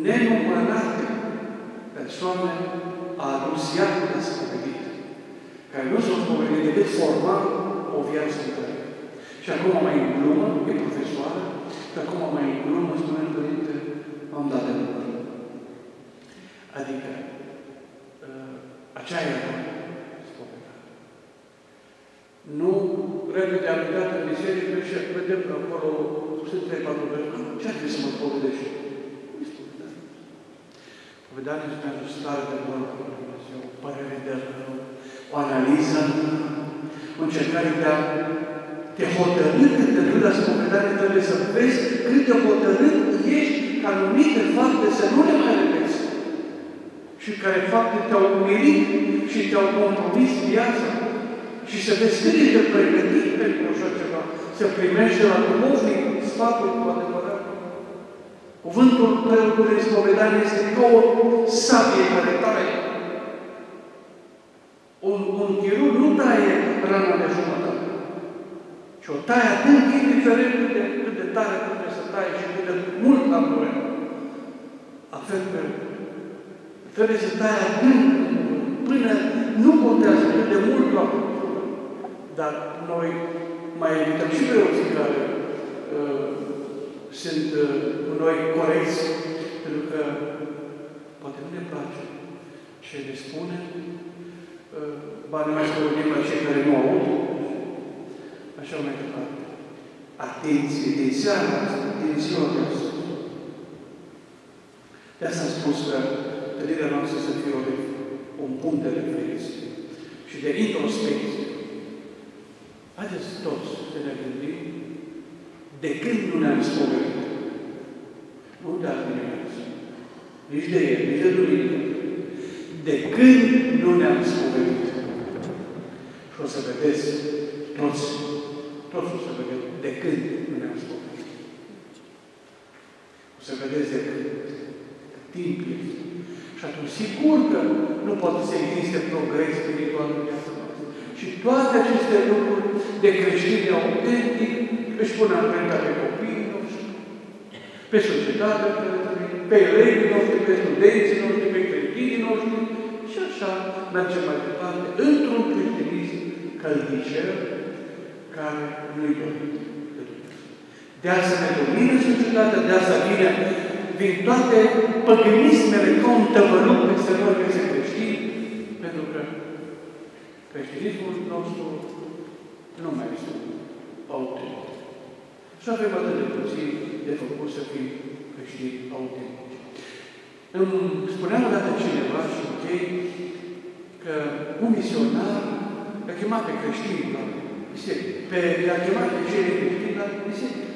Nenumărate persoane a adus iată de spovedit, care nu s-au spovedit decât formal o viață întreagă. Și acum mai în glumă, e profesoară, și acum mai în glumă, spune Părinte, am dat de lucru. Adică, aceea era spovedare. Nu repede a plecat în biserică și vedem că acolo sunt 3-4 persoane. Ce ar fi să mă spovedești? Spovedanie îți merge o stare de bără cu Dumnezeu, o părere de rău, o analiză, o încercare de a te hotărî când te duci la spovedanie, trebuie să vezi cât de hotărât ești ca anumite fapte să nu le mai repeți. Și care fapte te-au umilit și te-au compromis viața. Și să vezi cât ești de pregătit pentru așa ceva, să primești de la duhovnic sfatul cu adevărat. Cuvântul preotului în spovedanie este ca o sabie care tare. Un chirurg nu taie rana de jumătate. Și o taie adânc, indiferent cât de tare trebuie să taie și cât de mult la problema. Afel pe trebuie să taie adânc până nu contează cât de mult la problema. Dar noi mai evităm și preoții care sunt cu noi corecți, pentru că poate nu ne place ce ne spune, ba ne mai spune la cei care nu aud, așa mai departe. Atenție, din seara asta, din ziua noastră. De asta am spus că tărirea noastră să fie un punct de reflexie și de introspecție. Haideți toți să ne gândim de când nu ne-am spovedit? Nu de-al dimineață. Nici de ieri, nici de duminică. de când nu ne-am spovedit. Și o să vedeți toți o să vedeți de când nu ne-am spovedit. O să vedeți de când. Timp este. Și atunci, sigur că nu poate să existe progres spiritual în viața noastră. Și toate aceste lucruri de creștini autentic își pun amprenta pe copiii noștri, pe societatea noastră, pe elevii noștri, pe studenții noștri, pe creștinii noștri și așa mergem mai departe într-un creștinism căldicer care nu-i domină. De asta ne domină societatea, de asta vine din toate păgânismele ca un tăvăluc peste noi peste creștini, pentru că creștinismul nostru nu mai este autentic. Și avem atât de puțin de făcut să fim creștini autentici. Îmi spunea odată cineva și închei că un misionar i-a chemat pe creștini la biserică. I-a chemat pe cei creștini la biserică.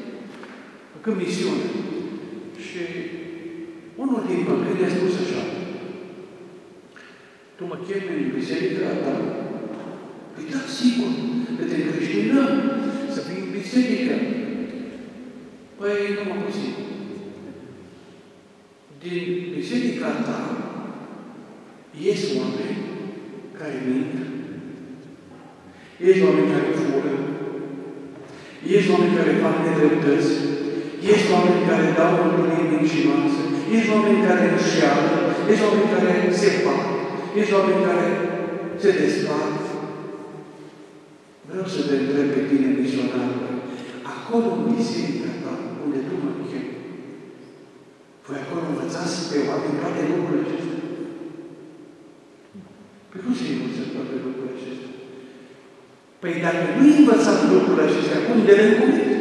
Făcând misiune. Și unul din păcări a spus așa: tu mă chemi în biserica ta? Păi da, sigur, că te creștinăm, să fii în biserică. Păi nu mă puțin. Din biserica ta ies oameni care mint, ies oameni care fură, ies oameni care fac nedreptăți, ești oameni care dau oamenii mincinoase, ești oameni care înșeală, ești oameni care se fac, ești oameni care se desfac. Vreau să te întreb pe tine, misionar, acolo în biserica ta, unde tu mă chem, voi acolo învățați pe oameni toate lucrurile acestea? Păi cum se învățați toate lucrurile acestea? Păi dacă nu învățați lucrurile acestea, cum de le încuneți?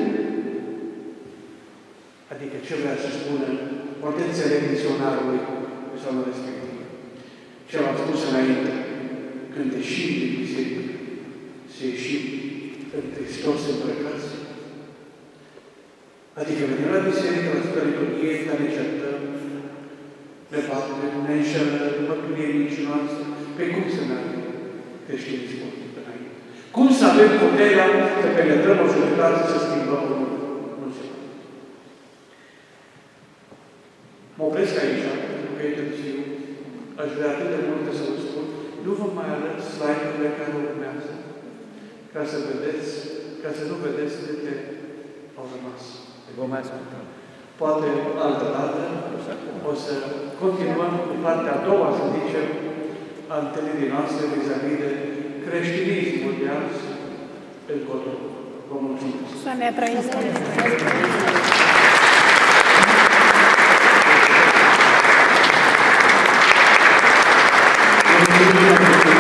Adică ce vrea să spună, poate înțeleg misionarului persoana respectivă. Ce v-am spus înainte, când ieșim din biserică, să ieșim în Hristos îmbrăcați. Adică venim la biserică, la liturghie, ne certăm, ne batem, ne înșelăm, mărturie mincinoasă, pe cum să ne avem creștinii sportive înainte. Cum să avem puterea să penetrăm o societate, să schimbăm lumea? Mă opresc aici, pentru că e târziu. Aș vrea atât de multe să vă spun. Nu vă mai arăt slide-urile care urmează. Ca să vedeți, ca să nu vedeți câte au rămas. Vă mai ascultă. Poate altă dată o să continuăm cu partea a doua, să zicem, a întâlnirii noastre vis-a-vis de creștinismul de azi în Cotor. Vă mulțumesc! Să ne trăiți! Thank you.